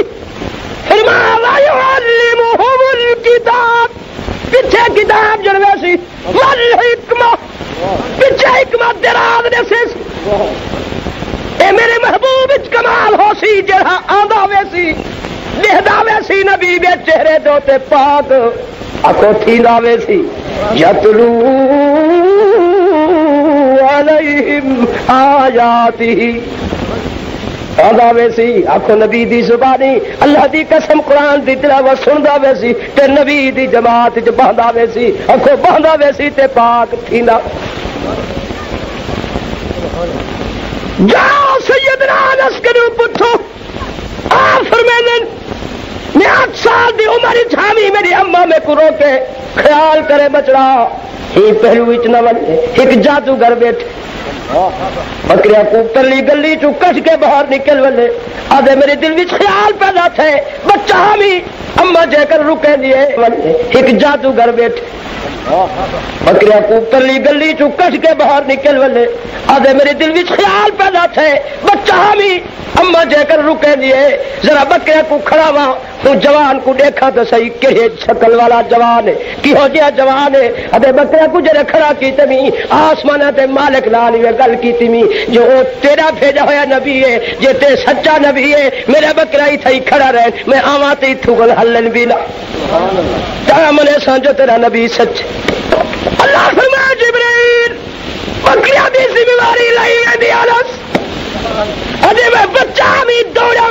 فرمایا وَيُعَلِّمُهُمُ الْكِتَابَ پچھے کتاب جڑوے سی والحکمہ پچھے حکمت دراز دے سی. اے میرے محبوب اچ کمال ہو سی جڑا آدھاوے سی دہداوے سی نبی بے چہرے دوتے پاک اکھو تھیلاوے سی یتلو علیہم آیاتی آدھا ویسی آنکھوں نبی دی زبانی اللہ دی قسم قرآن دی تلاوت سندا ویسی تے نبی دی جماعت جو باندھا ویسی آنکھوں باندھا ویسی تے پاک تھینا. جاؤ سیدنا انس کنو پتھو آ فرمیدن میں 8 سال دی عمر جھامی میری اممہ میں کو روکے خیال کرے بچڑا ہی پہلو اچنا والے ایک جادوگر بیٹھے بکریاں کوپترلی گلی چو کش کے باہر نکل والے آدھے میرے دل وچ خیال پیدا تھے بچہ ہمیں اممہ جے کر رکے دیے ایک جادوگر بیٹھے بکریاں کوپترلی گلی چو کش کے باہر نکل والے آدھے میرے دل وچ خیال پیدا تھے بچہ ہمیں اممہ جے کر رکے دیے ذرا بکریاں کو کھڑا وہاں تو جوان کو دیکھا تو صحیح کہ شکل والا جوان ہے کہ ہو جیا جوان ہے ابے بکرا کو جڑا کھڑا کیتے میں آسماناں تے مالک نال وی گل کیتی میں جو تیرا بھیجا ہوا نبی ہے جے تے سچا نبی ہے میرا بکرا ہی تھئی کھڑا رہ میں آواں تے تھو گل ہلن بھی نہ سبحان اللہ تا منے سمجھو تیرا نبی سچ اللہ فرمایا جبرائیل بکرا دی ذمہ داری لئی ہے دی آلس ادے میں بچہ میں دوڑا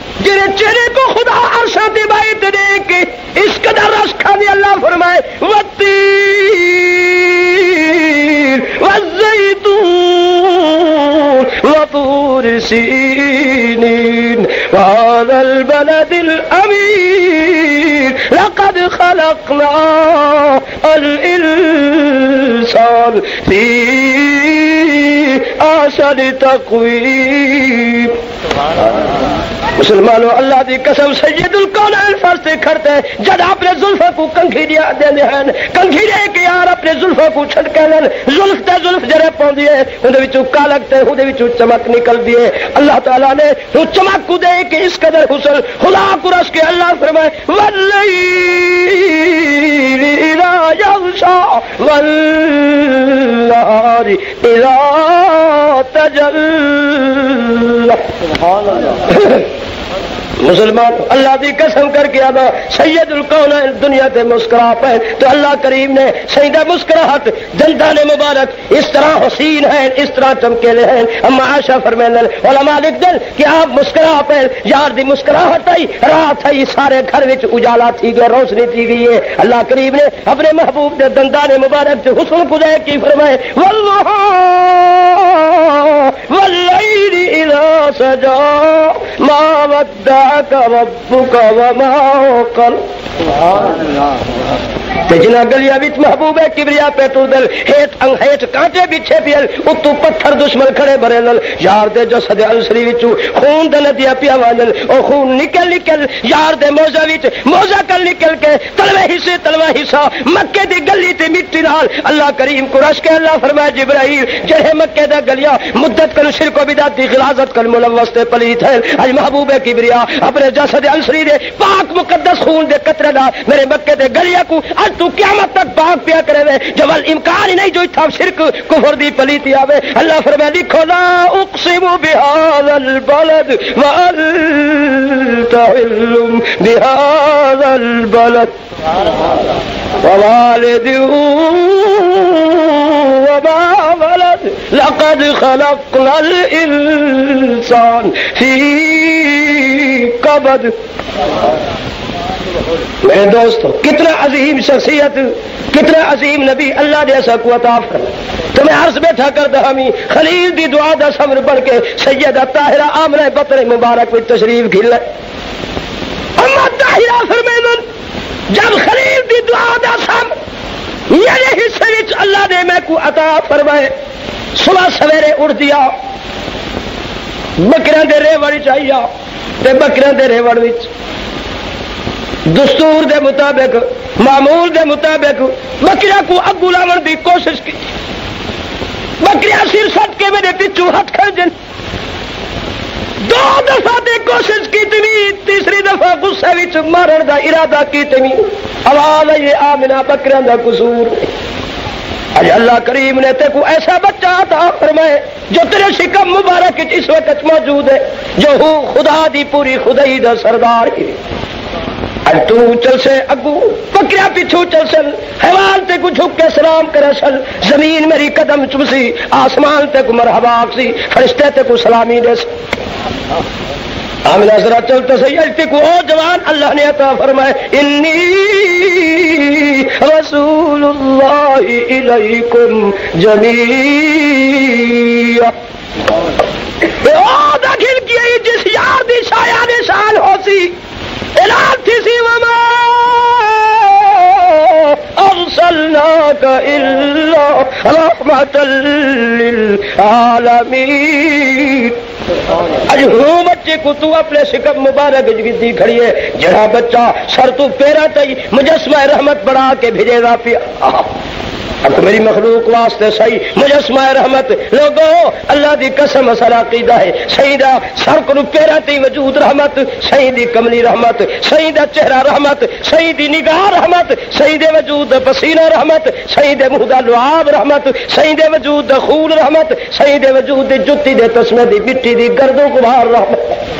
جڑے چہرے کو خدا عرشاں تے باعث دے کہ اس قدر رش کھانے اللہ فرمائے والتین والزیتون وطور سینین وهذا البلد الأمين لقد خلقنا الإنسان في أحسن تقويم مسلمانوں اللہ دی قسم سید القولین فرض کرتے جد اپنے زلفہ کو کنگھی دیا دینے ہیں کنگھی دے کہ یار اپنے زلفہ کو چھڑکے لیں زلف تے زلف جڑے پون دیے اندے وچوں کالک تے اندے وچوں چمک نکل دیے اللہ تعالیٰ نے وہ چمک کو دے کہ اس قدر حسن خدا کو رس کے اللہ فرمائے واللیل اذا یغشا والنہار اذا تجلی سبحان اللہ مسلمان اللہ دی قسم کر کے آدھا سید القولین دنیا تے مسکرا پہ تو اللہ کریم نے سیدہ مسکراہت دندان مبارک اس طرح حسین ہیں اس طرح چمکیلے ہیں اما عائشہ فرمائیں علماء لکھ دل کہ آپ مسکراہ پہ یار دی مسکراہت آئی رات آئی سارے گھر وچ اجالا تھی گئے روشنی تھی گئی ہے اللہ کریم نے اپنے محبوب دے دندان مبارک سے حسن کو دے کی فرمائے واللیل اذا سجا ما ودا ربك وما وقل سبحان اللہ تے جنا گلیا وچ محبوب ہے کبریا پہ تو دل ہیٹ انہیٹ کانٹے پیچھے پیل اوتوں پتھر دشمن کھڑے بھرے نال یار دے جسد الشری وچوں خون دے ندیا پیا وانل او خون نکل یار دے موزہ وچ موزہ نکل کے تلوے حصہ مکے دی گلی تے مٹی نال اللہ کریم کو رش کے اللہ فرمایا جبرائیل جڑے مکے دا گلیا مدت کل شرک و بدعت دی غلاظت کل ملوث تے پلیت ہے اج محبوب ہے کبریا اپنے جسد الشری دے پاک مقدس خون دے قطرے دا میرے مکے دے گلیا کو اج تو قیامت تک پاک پیا کرے وے جب امکان ہی نہیں جو تھا شرک کفر دی پلیتی آوے اللہ فرمائے لکھو لا اقسم بهذا البلد وانت حل بهذا البلد ووالد وما ولد لقد خلقنا الانسان في قبد میرے دوستو کتنا عظیم شخصیت کتنا عظیم نبی اللہ نے ایسا کو عطا فرمایا تو میں عرض بیٹھا کرتا ہمیں خلیل دی دعا دا سمر بڑھ کے سیدہ طاہرہ آمرہ بطن مبارک میں تشریف گھل لے اما طاہرہ فرمائیں جب خلیل دی دعا دا سمر یہ حصے وچ اللہ نے میں کو عطا فرمائے صبح سویرے اٹھ دیا بکران دے ریوڑ چاہیا تے بکران دے ریوڑ وچ دستور دے مطابق معمول دے مطابق بکریا کو اگو لاون دی کوشش کی بکریا سر سٹ کے میرے پیچھوں ہٹ کھڑ جن دو دفعہ دے کوشش کی تمی تیسری دفعہ غصے وچ مارن دا ارادہ کی تمی آواز ائی آمنہ بکریا دا قصور اج اللہ کریم نے تے کو ایسا بچہ عطا فرمائے جو تیرے شکم مبارک اس وقت موجود ہے جو ہو خدا دی پوری خدائی دا سردار کی تو چل سے اگو بکریا پیچھو چل سل حیوان تے کو جھک کے سلام کرے سل زمین میری قدم چمسی آسمان تے کو مرحبا آکسی فرشتے تے کو سلامی دے سل آمنہ ذرا چلتا سیجتے کو او جوان اللہ نے عطا فرمائے انی رسول اللہ الیکم جمیع او داخل کیا یہ جس یار دی شایا نشان ہو سی اعلان تھی سی وما لك إلا رحمة للعالمين. آج ہوں بچے کو تو اپنے شکم مبارک گجویدی کھڑی ہے، جڑا بچہ سر تو پیرا تئی مجسمہ رحمت بڑھا کے بھیجے گا پی. اب میری مخلوق واسطے صحیح مجسمہ رحمت لوگو، اللہ دی قسم اصل عقیدہ ہے، صحیح دا سر کو پیرا تئی وجود رحمت، صحیح دی کملی رحمت، صحیح دا چہرہ رحمت، صحیح دی نگاہ رحمت، صحیح دے وجود پسینہ رحمت، صحیح دے منہ دا لعاب رحمت، صحیح دے وجود دا خون رحمت، صحیح دے وجود دی جتی دے تسمے دی مٹی دی گردوں کو بھار رحمت.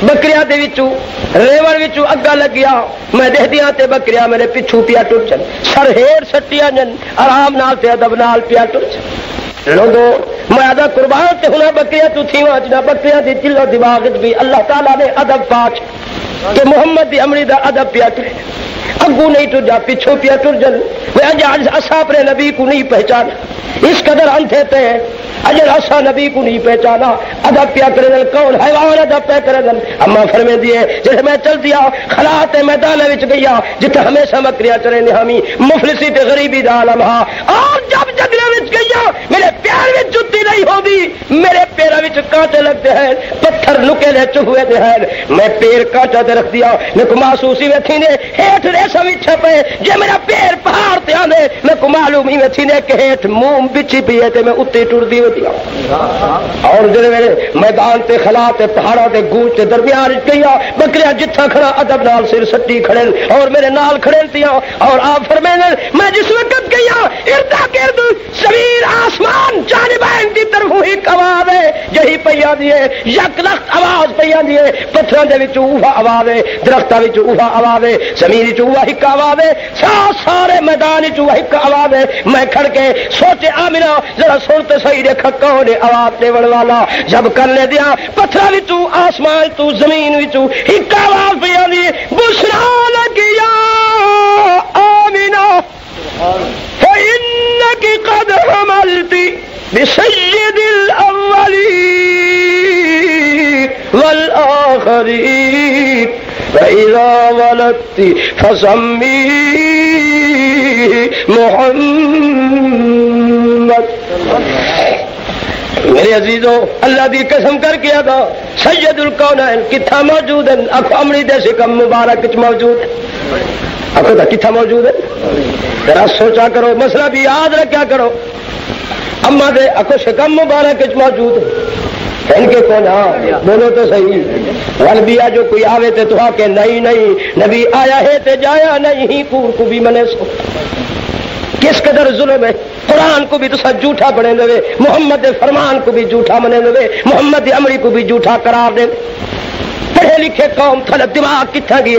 بکریاں دے وچوں ریوڑ وچوں اگا لگیا، میں دہدیاں تے بکریاں میرے پچھو پیا ٹر چن، سر ہیر سٹیاں جن آرام نال تے ادب نال پیا ٹر چن. لوگو میں ادا قربان تے ہونا بکریاں تو تھیواں جنا بکریاں دی دل و دماغ وچ بھی اللہ تعالی نے ادب پاک کہ محمد دی امری دا ادب پیا ٹر، اگوں نہیں ٹر جا پچھو پیا ٹر جن. میں اج اسا اپنے نبی کو نہیں پہچان، اس قدر اندھے تے ہیں اجر اسا نبی کو نہیں پہچانا. ادب پیا کرے دل کون حیوان ادب پیا کرے دل. اما فرمیندی ہے جس میں چل دیا خلا تے میدان وچ گیا جتھے ہمیشہ مکریاں چرے نہامی مفلسی تے غریبی دا لمحہ، اور جب جنگل وچ گیا میرے پیر وچ جُتی نہیں ہوندی، میرے پیراں وچ کانٹے لگدے ہیں، پتھر لکے لے چوہے دے ہیں، میں پیر کانٹا تے رکھ دیا، میں کو محسوسی ویکھی نے ہیٹھ ریسا وچ چھپے، جے میرا پیر پہاڑ تے آندے میں کو معلوم ہی ویکھی نے کہ ہیٹھ موم بچھی پئی ہے تے میں اوتے ٹردی. اور جڑے میرے میدان تے خلا تے پہاڑا تے گوچ تے درمیان گیا بکریاں جتھا کھڑا ادب نال سر سٹی کھڑے اور میرے نال کھڑے تھیا، اور آپ فرمانے میں جس وقت گیا اردا گرد زمین آسمان جانبین دی طرف ایک آواز ہے یہی پئی آندی ہے، یک لخت آواز پئی آندی ہے، پتھراں دے وچ اوہا آواز ہے، درختاں وچ اوہا آواز ہے، زمین وچ اوہا ہک آواز ہے، سارے میدان وچ اوہا ہک آواز ہے. میں کھڑ کے سوچے آمنا ذرا سن تے صحیح کون آواز دے والا، جب کر لے دیا پتھر وچوں آسمان تو زمین وچوں ایک آواز پہ آندی بشرا لگیا آمنہ فإنک قد حملت بسید الأولین والآخرین فإذا ولدت فسمی محمد. میرے عزیزوں اللہ دی قسم کر کے آگا سید الکونین کتھا موجود ہیں، اکھ امری دے شکم مبارک کچھ موجود ہیں، اکھ دا کتھا موجود ہیں. ذرا سوچا کرو، مسئلہ بھی یاد رکھا کرو، اما دے اکھ شکم مبارک کچھ موجود ہیں، ان کے کون ہاں بولو تو صحیح. والبیا جو کوئی آوے تے تو ہاں کہ نہیں نہیں نبی آیا ہے تے جایا نہیں، پور کو بھی منے سو کس قدر ظلم ہے. قرآن کو بھی تسا جھوٹا بنے لوے، محمد فرمان کو بھی جھوٹا منے لوے، محمد امری کو بھی جھوٹا قرار دے. پڑھے لکھے قوم تھل دماغ کتھا گئے،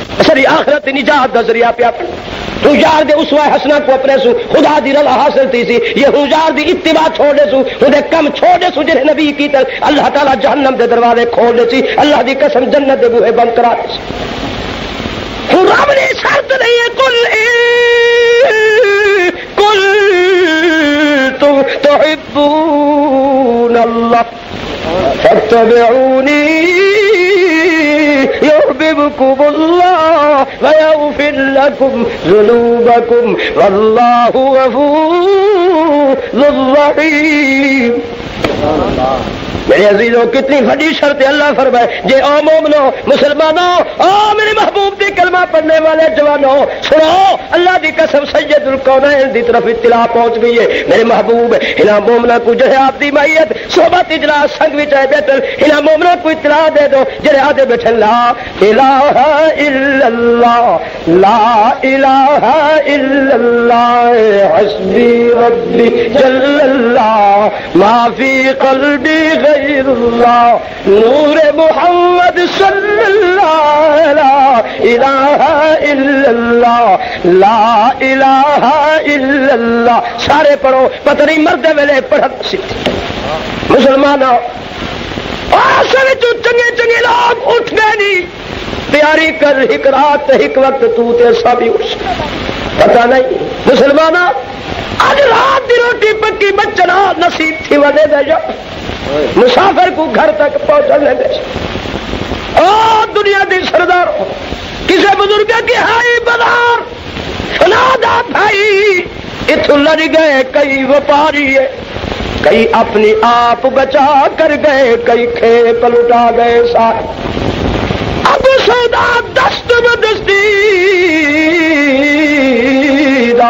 ساری آخرت نجات دا ذریعہ پیا پڑھ. تو یار دے اسوہ حسنہ کو اپنے سو خدا دی رضا حاصل تھی سی، یہ یار دی اتباع چھوڑے سو انہیں کم چھوڑے سو جنہیں نبی کی طرف اللہ تعالیٰ جہنم دے دروازے کھولے سی، اللہ دی قسم جنت دے بوہے بند کرا دے سی. رب نے شرط نہیں ہے قل تم تحبون اللہ فاتبعونی يحببكم الله ويغفر لكم ذنوبكم والله غفور رحيم. میرے عزیزوں کتنی بڑی شرط اللہ فرمائے جے او مومنو مسلمانوں او میرے محبوب دی کلمہ پڑھنے والے جوانوں سنو اللہ دی قسم سید الکونین دی طرف اطلاع پہنچ گئی ہے میرے محبوب ہنا مومنہ کو جرے آپ دی مائیت صحبت اجلاس سنگ بھی چاہے بیٹھن ہنا مومنہ کو اطلاع دے دو جرے آدھے بیٹھن لا الہ الا اللہ لا الہ الا اللہ حسبی ربی جل اللہ ما فی قلبی غیر اللہ نور محمد صلی اللہ لا الہ الا اللہ لا الہ الا اللہ سارے پڑھو پتہ نہیں مرد ویلے پڑھت سکتے مسلمانوں آسوے تو چنگے چنگے لوگ اٹھ گئے نہیں تیاری کر ہک رات ہک وقت تو تیسا بھی اٹھ پتہ نہیں مسلمانوں آج رات دی روٹی پکی بچنا نصیب تھی ونے دے جا مسافر کو گھر تک پہنچنے دے جا او دنیا دی سردار کسے بزرگا کی ہائی بازار سنا دا بھائی اتھو لڑ گئے کئی وپاری ہے کئی اپنی آپ بچا کر گئے کئی کھیپ لٹا گئے ساتھ اب سودا دست بدستی دا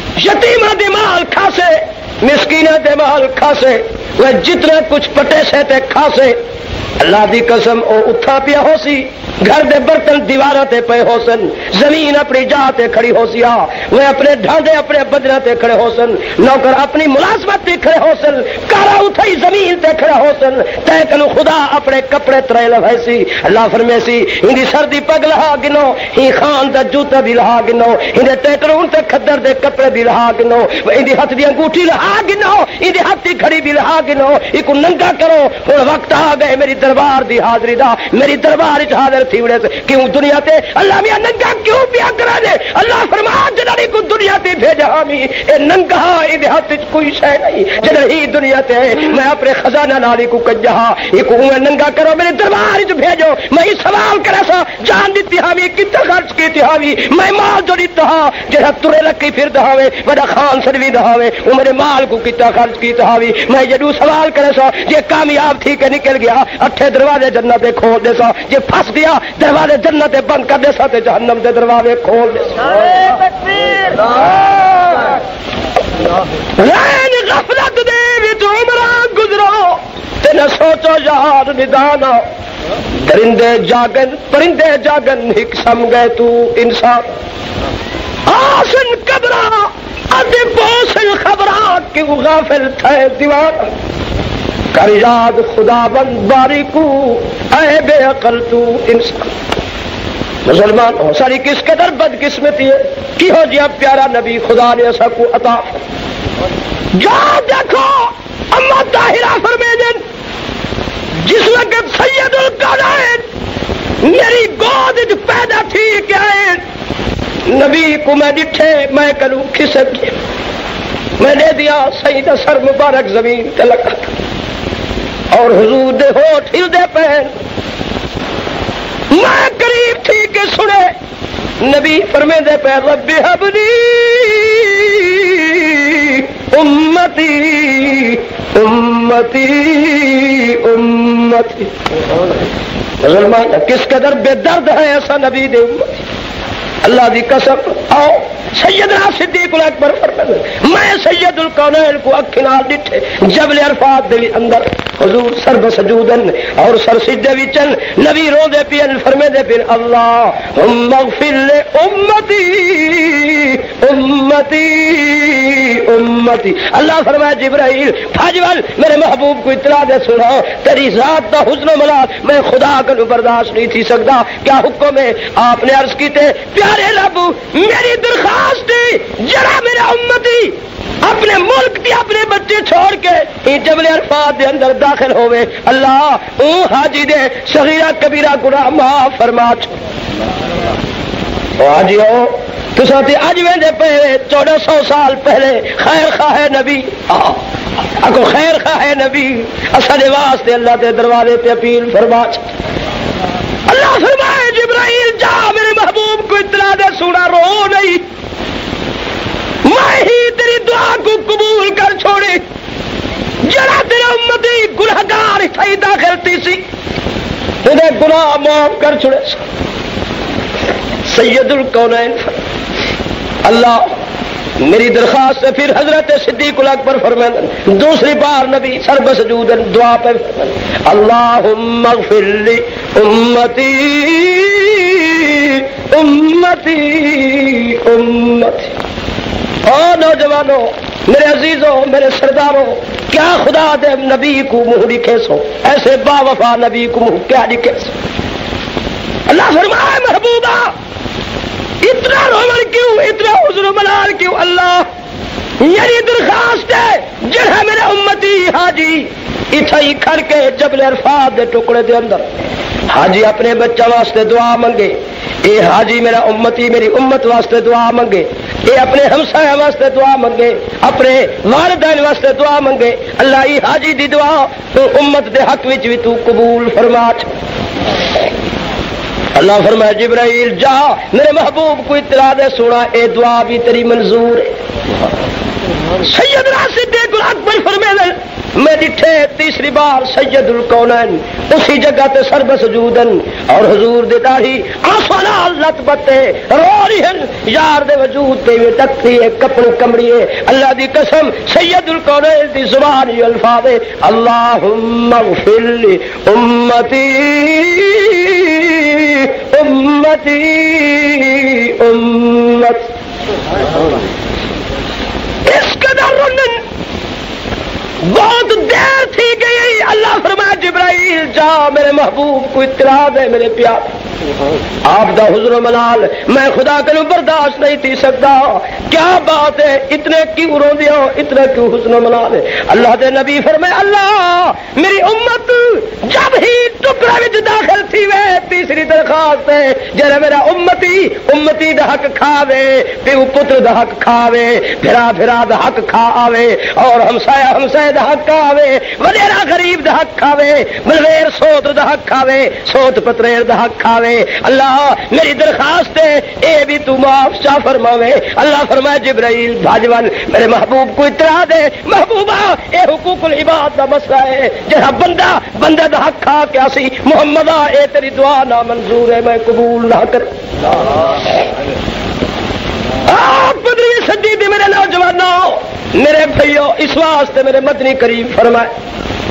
یتیمہ دی مال کھا سے مسکینہ دی مال کھا سے وہ جتنا کچھ پٹے سے تے کھا سے اللہ دی قسم او اتھا پیا ہو سی گھر دے برتن دیوارہ تے پہ ہو سن زمین اپنی جاہ تے کھڑی ہو سیا وہ اپنے ڈھانڈے اپنے بدنہ تے کھڑے ہو سن نوکر اپنی ملازمت تے کھڑے ہو سن کارا اتھائی زمین تے کھڑے ہو سن تے کنو خدا اپنے کپڑے ترے لبھائی سی اللہ فرمے سی ہندی سر دی پگ لہا گنو ہی خان دا جوتا دی لہا گنو ہندے ٹیکرون تے کھدر دے کپڑے دی لہا گنو ہندی ہتھ دی انگوٹھی لہا گنو ہندی ہتھ دی کھڑی دی لہا گنو ایک ننگا کرو اور وقت آ گئے میری دربار دی حاضری دا میری دربار اچھ حاضر تھی وڑے سے کیوں دنیا تے اللہ میاں ننگا کیوں پیا کرا دے اللہ فرما جنہی کو دنیا تے بھیجا ہمیں اے ننگا اے ہاتھ اچھ کوئی شے نہیں جنہی دنیا تے میں اپنے خزانہ نالی کو کجا یہ کو میں ننگا کرو میری دربار اچھ بھیجو میں ہی سوال کرا سا جان دیتی ہمیں کتا خرچ کیتی ہمیں میں مال جو دیتا ہاں جنہا ترے لکی پھر دہاوے وڈا خان سروی دہاوے وہ میرے مال کو کتا خرچ کیتا ہمیں میں جنہوں سوال کرا سا یہ کامیاب تھی کہ نکل گیا اٹھے دروازے جنتے کھول دے سا جے پھس گیا دروازے جنتے بند کر دے سا تے جہنم دے دروازے کھول دے سا رین غفلت دے وچ عمراں گزرو تے نہ سوچو یار نذانا درندے جاگن پرندے جاگن ہک سم گئے تو انسان آسن کبرا ادھے بوسل خبرات کیوں غافل تھے دیوان کر یاد خدا بند باری کو اے بے عقل تو انسان مسلمان ہو ساری کس قدر بدقسمتی ہے کی ہو جی اب پیارا نبی خدا نے ایسا کو عطا جا دیکھو اما طاہرہ فرمائے دن جس وقت سید الکونین میری گود جو پیدا تھی کہ آئے نبی کو میں ڈٹھے میں کلو کھسک گیا میں نے دیا سید سر مبارک زمین تلک اور حضور دے ہوٹ ہل دے پہن میں قریب تھی کہ سنے نبی فرمے دے پہن رب حبنی امتی امتی امتی مسلمان کس قدر بے درد ہے ایسا نبی دے امتی اللہ دی قسم آؤ سیدنا صدیق اکبر فرمائے میں سید الکونین کو اکھنا ڈٹھے جبل عرفات دے اندر حضور سر بسجودن اور سر سجدے وچن نبی رو دے پین فرمے دے پین اللہم اغفر لے امتی امتی امتی اللہ فرمائے جبرائیل فاجول میرے محبوب کو اطلاع دے سنا تیری ذات دا حسن و ملال میں خدا کنو برداشت نہیں تھی سکتا کیا حکم ہے آپ نے عرض کیتے پیار میرے رب میری درخواست دی جرا میرا امتی اپنے ملک دی اپنے بچے چھوڑ کے ہی جبل عرفات دے اندر داخل ہوئے اللہ او حاجی دے صغیرہ کبیرہ گناہ معاف فرما چھوڑ حاجی ہو تو ساتھی اجوے دے پہلے 1400 سال پہلے خیر خواہ نبی اگو خیر خواہ ہے نبی اسد واسطے اللہ دے دروازے پہ اپیل فرما اللہ فرمائے جبرائیل جا میرے محبوب کو اطلاع دے سونا رو نہیں میں ہی تیری دعا کو قبول کر چھوڑی جڑا تیرا امتی گنہگار تھی داخل تھی سی تیرے گناہ معاف کر چھوڑے سید الکونین اللہ میری درخواست ہے پھر حضرت صدیق اکبر فرمائیں دوسری بار نبی سر بسجود دعا پہ اللہم اغفر لی امتی امتی امتی او نوجوانوں میرے عزیزوں میرے سرداروں کیا خدا دے نبی کو منہ لکھے سو ایسے با وفا نبی کو منہ کیا لکھے سو اللہ فرمائے محبوبہ اتنا رومن کیوں اتنا حضر و ملال کیوں اللہ یعنی درخواست ہے جڑا میرے امتی حاجی اتھائی کھڑ کے جبل عرفات دے ٹکڑے دے اندر حاجی اپنے بچہ واسطے دعا منگے اے حاجی میرا امتی میری امت واسطے دعا منگے اے اپنے ہمسایہ واسطے دعا منگے اپنے والدین واسطے دعا منگے اللہ ای حاجی دی دعا تو امت دے حق وچ وی تو قبول فرما اللہ فرمائے جبرائیل جا میرے محبوب کو اطلاع دے سونا اے دعا بھی تیری منظور ہے سیدنا صدیق اکبر فرمائے دے میں ڈٹھے تیسری بار سید الکونین اسی جگہ تے سر بسجودن اور حضور دے داڑھی آسوالہ لت بتے رو رہی ہیں یار دے وجود تے میں ٹکتی ہے کپڑوں کمڑی ہے اللہ دی قسم سید الکونین دی زبانی الفاظ اللہم اغفر لی امتی امتی امت اس قدر رنن بہت دیر تھی گئی اللہ فرمایا جبرائیل جا میرے محبوب کو اطلاع دے میرے پیار آپ دا حضر و ملال میں خدا کے لئے برداشت نہیں تھی سکتا کیا بات ہے اتنے کیوں رو دیا اتنے کیوں حضر و ملال ہے اللہ دے نبی فرمایا اللہ میری امت جب ہی ٹکڑا وچ داخل تھی وہ تیسری درخواست ہے جڑا میرا امتی امتی دا حق کھاوے پیو پتر دا حق کھاوے پھرا پھرا دا حق کھاوے اور ہمسایہ ہمسایہ دا حق کھاوے وڈیرا غریب دا حق کھاوے ملویر سوت دا حق کھاوے سوت پتریر دا حق کھاوے اللہ میری درخواست ہے اے بھی تو معاف شاہ فرماوے اللہ فرمائے جبرائیل بھاجوان میرے محبوب کو اطلاع دے محبوبہ اے حقوق العباد دا مسئلہ ہے جہاں بندہ بندہ دا حق کھا کیا سی محمدہ اے تیری دعا نا منظور ہے میں قبول نہ کر آپ بدری صدیقی میرے نوجوانوں میرے بھائیو اس واسطے میرے مدنی کریم فرمائے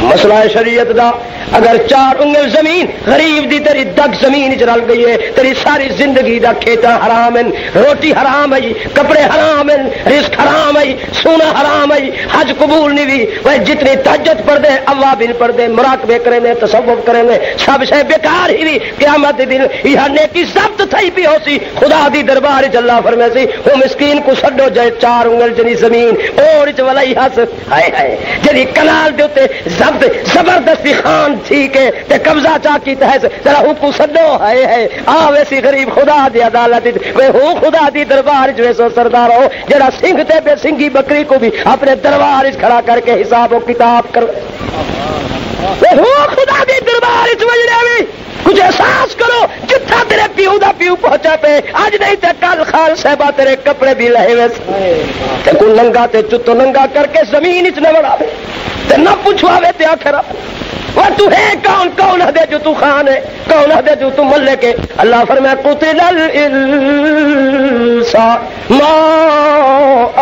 مسئلہ شریعت دا اگر چار انگل زمین غریب دی تیری دک زمین چرل گئی ہے تیری ساری زندگی دا کھیتا حرام ہے روٹی حرام ہے کپڑے حرام ہے رزق حرام ہے سونا حرام ہے حج قبول نہیں ہوئی وہ جتنی تہجد پڑھ دے اوابین پڑھ دے مراقبے کریں دے تصوف کریں دے سب شے بیکار ہی بھی قیامت دن یہ نیکی ضبط تھئی بھی ہو سی خدا دی دربار وچ اللہ فرمائے سی او مسکین کو چھڈو جے چار انگل جنی زمین اوڑ چ ولائی ہس ہائے ہائے جڑی کنال دے تے ضبط زبردستی خان ٹھیک ہے تے قبضہ چاکی تحس ذرا حکو صدو ہے ہے آوے سی غریب خدا دی عدالت وے ہو خدا دی دربار جو ایسو سردار ہو جڑا سنگھ تے بے سنگھی بکری کو بھی اپنے دربار اس کھڑا کر کے حساب و کتاب کر وے ہو خدا دی دربار اس وجنے بھی کچھ احساس کرو جتھا تیرے پیو دا پیو پہنچا پہ آج نہیں تے کل خال صاحبہ تیرے کپڑے بھی لہے ویس تے کو لنگا تے چتو لنگا کر کے زمین اس نہ بڑھا پہ تے نہ پوچھوا وے تے آخرا وہ تو ہے کون کون حدے جو تو خان ہے کون حدے جو تو ملک ہے اللہ فرمائے قتل الانسان ما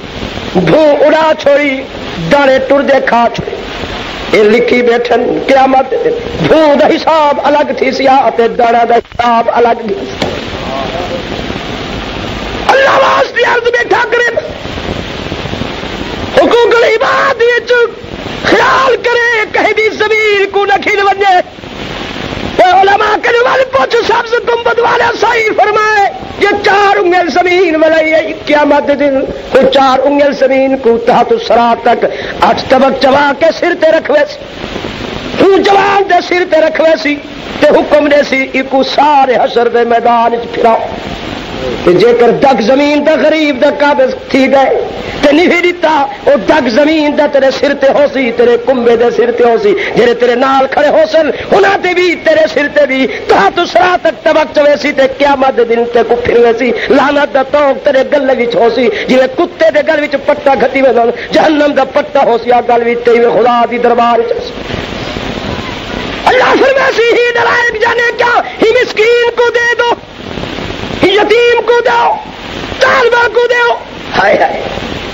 دھو اڑا چھوڑی، دانے تر دے کھا چھوڑی. یہ لکھی بیٹھن قیامت دھو دا حساب الگ تھی سیاہ تے دانا دا حساب الگ تھی. اللہ واسطے عرض بیٹھا کرے، حقوق العباد وچ خیال کرے، کہیں بھی ضمیر کو نہ کھل ونے. علماء کے والے پوچھ سبز گنبد والے صحیح فرمائے یہ چار انگل زمین والی ہے، قیامت دن کوئی چار انگل زمین کو تحت الصراط تک اٹھ طبق چوا کے سر تے رکھوے سی، تو جوان دے سر تے رکھوے سی، تے حکم دے سی اکو سارے حشر دے میدان وچ پھراؤ. کہ جے کر دک زمین دا غریب دا قابض تھی گئے تے نہیں دیتا، او دک زمین دا تیرے سر تے ہو سی، تیرے کنبے دے سر تے ہو سی، جڑے تیرے نال کھڑے ہو سن انہاں تے بھی تیرے سر تے بھی تحت الصراط تک طبق چوے سی، تے قیامت دے دن تے کو پھروے سی، لعنت دا توک تیرے گل وچ ہو سی، جویں کتے دے گل وچ پٹا گھتی وے نال جہنم دا پٹا ہو سی، آ گل وچ تے خدا دی دربار وچ. اللہ فرمائے سی ہی نلائق جانے کیا، ہی مسکین کو دے دو، یتیم کو دو، طالبہ کو دو. ہائے ہائے،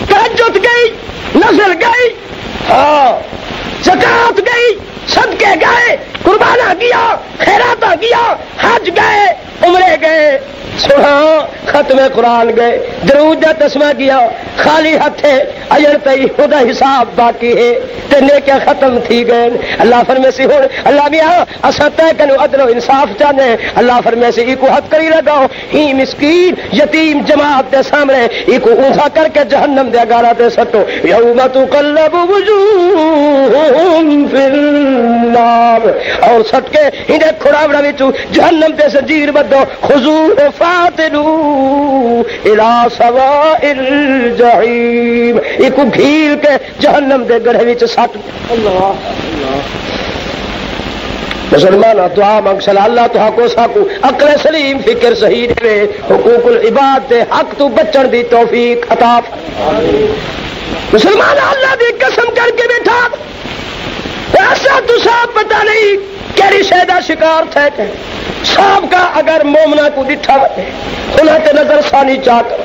تہجد گئی، نظر گئی، ہاں زکات گئی، صدقے گئے، قربانہ کیا، خیراتہ کیا، حج گئے، عمرے گئے، سنا ختم قرآن گئے، درود دا تسمہ کیا، خالی ہاتھ ہے، اجر تے خدا حساب باقی ہے، تے نیکیاں ختم تھی گئے. اللہ فرمائے سی ہن اللہ میاں اساں تے کنو عدل و انصاف چاہنے. اللہ فرمائے سی ایکو ہتھ کری لگاؤ، ہی مسکین یتیم جماعت دے سامنے ایکو اونٹھا کر کے جہنم دے گارا تے سٹو، یوم تقلب وجوہہم فی النار، اور سٹ کے انہیں کھڑاوڑا وچوں جہنم تے زنجیر بدو، خضوع و فاطنو الی سواء الجحیم، ایکو گھیل کے جہنم دے گڑھے وچ سٹ. اللہ مسلمان دعا مانگ سلا، اللہ تہاں کو ساکو عقل سلیم فکر صحیح دے، حقوق العباد دے حق تو بچن دی توفیق عطا فرمائے. مسلمان اللہ دی قسم کر کے بیٹھا، ایسا تو صاحب پتا نہیں کیری شہدہ شکار تھے کہ صاحب کا اگر مومنہ کو دٹھا ہوئے انہاں تے نظر ثانی چاہ کر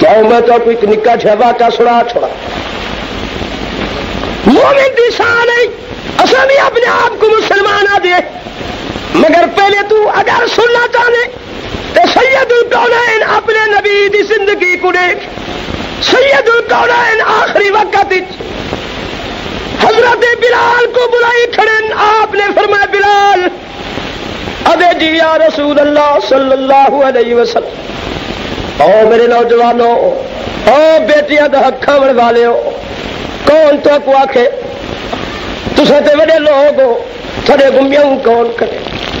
جاؤ. میں تو کوئی نکا جھوا کا سنا چھوڑا، مومن دی شان ہے، اساں بھی اپنے آپ کو مسلمانہ دے، مگر پہلے تو اگر سننا چاہنے تو سید الکونین اپنے نبی دی زندگی کو دیکھ. سید الکونین آخری وقت حضرت بلال کو بلائی کھڑن، آپ نے فرمایا بلال ادے جی یا رسول اللہ صلی اللہ علیہ وسلم. او میرے نوجوانوں، او بیٹیاں دا حق وڑ والے ہو، کون تو کو آکھے تساں تے وڈے لوگ ہو، تھڑے گمیاں کون کرے.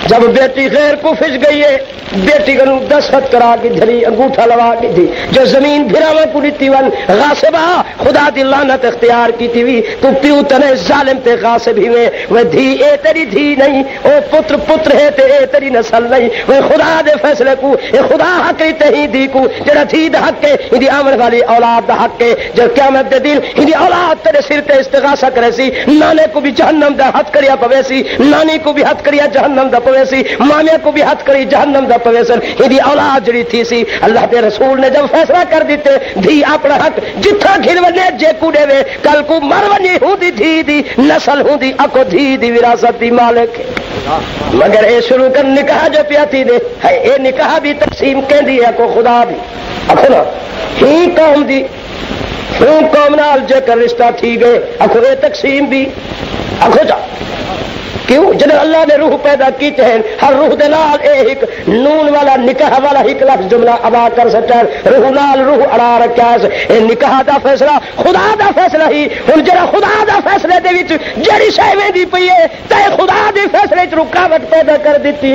جب بیٹی غیر کو پھس گئی ہے، بیٹی کو دستخط کرا کے دھری، انگوٹھا لوا کے دی، جو زمین بھراوا کو دیتی ون غاصبہ، خدا دی لعنت اختیار کیتی ہوئی، تو پیو تنے ظالم تے غاصب ہی ہوئے. وہ دھی اے تیری دھی نہیں، او پتر پتر ہے تے اے تیری نسل نہیں. وہ خدا دے فیصلے کو، اے خدا حق ہی تے ہی دی کو، جڑا دھی دا حق ہے ہندی آمن والی اولاد دا حق ہے. جب قیامت دے دن ہندی اولاد تیرے سر تے استغاثہ کرے سی، نانے کو بھی جہنم دا ہتھ کریا پوے سی، نانی کو بھی ہتھ کریا جہنم دا پوے سی، مامیا کو بھی ہاتھ کری جہنم دا پوے سن، ہندی اولاد جڑی تھی سی. اللہ دے رسول نے جب فیصلہ کر دیتے دھی اپنا حق جتھا گھلونے جے کو دے وے، کل کو مرونی ہوں دی دھی دی نسل ہوں دی، اکو دھی دی وراثت دی مالک. مگر اے شروع کر نکاح جو پیاتی دے ہے، اے نکاح بھی تقسیم کہہ دی ہے، کو خدا بھی اکھو نا ہی قوم دی ہوں قوم نال جے کر رشتہ تھی گئے، اکھو اے تقسیم بھی اکھو جا کیوں؟ جب اللہ نے روح پیدا کیتے ہیں ہر روح دے نال ایک نون والا نکاح والا ایک لفظ جملہ ادا کر سکتا ہے، روح نال روح اڑا رکھا ہے، اے نکاح دا فیصلہ خدا دا فیصلہ ہی، ہن جڑا خدا دا فیصلے دے وچ جڑی شے ویندی پئی ہے تے خدا دے فیصلے وچ رکاوٹ پیدا کر دتی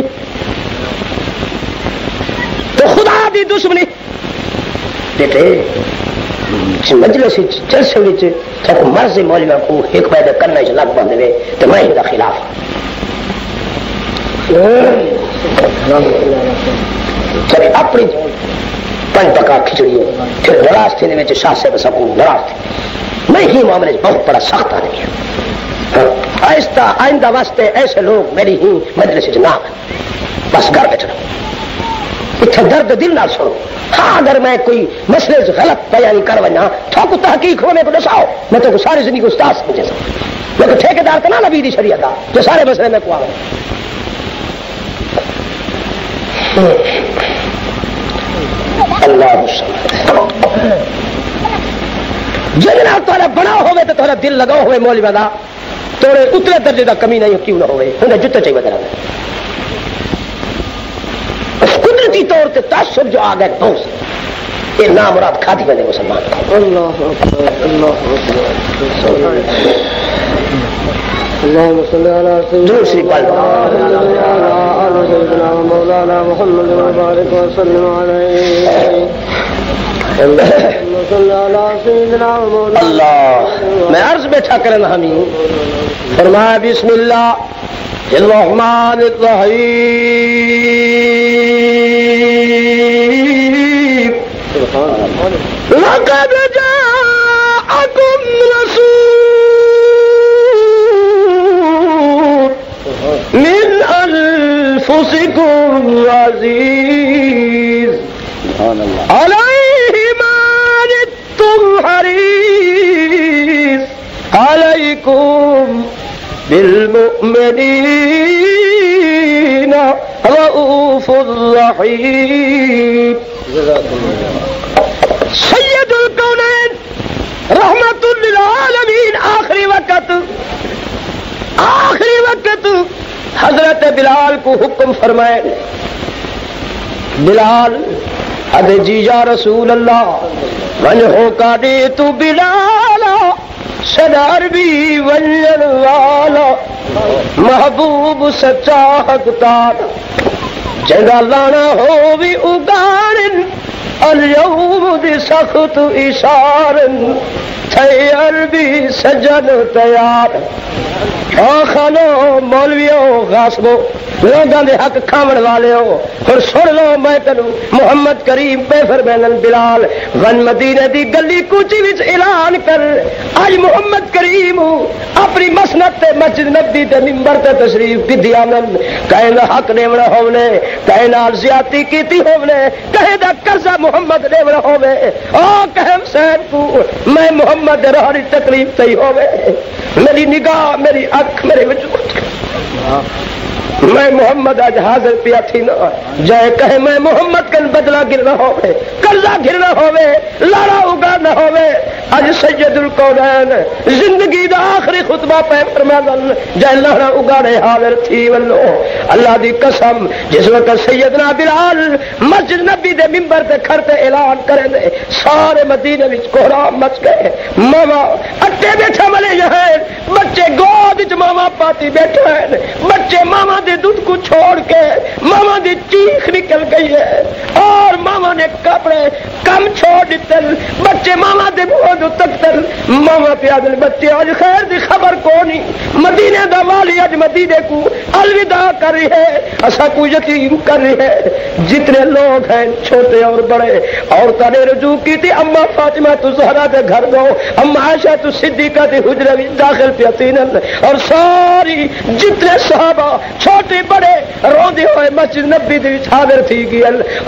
تو خدا دی دشمنی تے مجلس جلسے وچ تک مرض مولوی کو ایک پیدا کرنا چ لگ بند وے تے میں دا خلاف چلے اپنی پن پکا کھچڑی پھر راستے دے وچ شاہ صاحب سب کو ناراض میں ہی معاملے بہت بڑا سخت آدمی ہے، آہستہ آئندہ واسطے ایسے لوگ میری ہی مجلس وچ نہ بس گھر بیٹھنا اتنے درد دل نہ سنو، ہاں اگر میں کوئی مسئلے غلط بیان کر ونا تو کو تحقیق ہونے کو دساؤ، میں تو ساری زندگی استاد سمجھے سا میں تو ٹھیکیدار کا نبی دی شریعت آ جو سارے مسئلے میں کو آ اللہ جنرا تھوڑا بڑا ہوئے تو تھوڑا دل لگاؤ ہوئے مولوی دا تھوڑے اتنے درجے دا کمی نہیں کیوں نہ ہوئے، انہیں جتنے چاہیے درا قدرتی طور پہ تاثر جو آ گئے بہت یہ نام مراد کھاتی بنے مسلمان دوسری بات اللہ میں عرض بیٹھا کرنا ہمیں فرمایا بسم اللہ الرحمن الرحیم لقد جاءكم رسول من أنفسكم عزيز عليه ما عنتم حريص عليكم بالمؤمنين رؤوف رحيم سید الکونین رحمت للعالمین آخری وقت حضرت بلال کو حکم فرمائے بلال ادے جی یا رسول اللہ ونہو کا دے تو بلالا صدر بھی ونجل والا محبوب سچا حقدار جگہ لانا ہو بھی اگارن اليوم دی سخت اشارن تیار بھی سجن تیار آخانو مولویو غاسبو لوگاں دے حق کھاون والے ہو پھر سن لو میں تینوں محمد کریم پہ فرمینن بلال ون مدینے دی گلی کوچی وچ اعلان کر اج محمد کریم اپنی مسند تے مسجد نبوی دے منبر تے تشریف کیتی آمن کہے دا حق دیونا ہووے کہے نال زیادتی کیتی ہووے کہے دا قرضہ محمد دیونا ہووے او کہے حسین کو میں محمد دے راہ دی تکلیف تے ہووے میری نگاہ میری اکھ میرے وجود میں محمد آج حاضر پیا تھی نا جائے کہے میں محمد کن بدلہ گرنا ہوئے قرضہ گرنا ہوئے لارا اگانا ہوئے آج سید الکونین زندگی دا آخری خطبہ پہ فرمایا جائے لارا اگانے حاضر تھی واللو اللہ دی قسم جس وقت سیدنا بلال مسجد نبی دے منبر دے گھر تے اعلان کریں دے سارے مدینے وچ کوہرام مچ گئے ماما اٹے بیٹھا ملے جائیں بچے گود وچ ماما پاتی بیٹھے ہیں بچے ماما دے دودھ کو چھوڑ کے ماما دی چیخ نکل گئی ہے اور ماما نے کپڑے کم چھوڑ دیتے بچے ماما دے بہت تکتے ماما پیادل بچے آج خیر دی خبر کونی مدینے دا والی آج مدینے کو الوداع کر رہی ہے ایسا کو یتیم کر رہی ہے جتنے لوگ ہیں چھوٹے اور بڑے عورتاں نے رجوع کی تھی اما فاطمہ تو زہرا دے گھر گو اما عائشہ تو صدیقہ دی حجرہ وچ داخل پیتین اور ساری جتنے صحابہ چھوٹے بڑے روندے ہوئے مسجد نبی دی وچ حاضر تھی گئی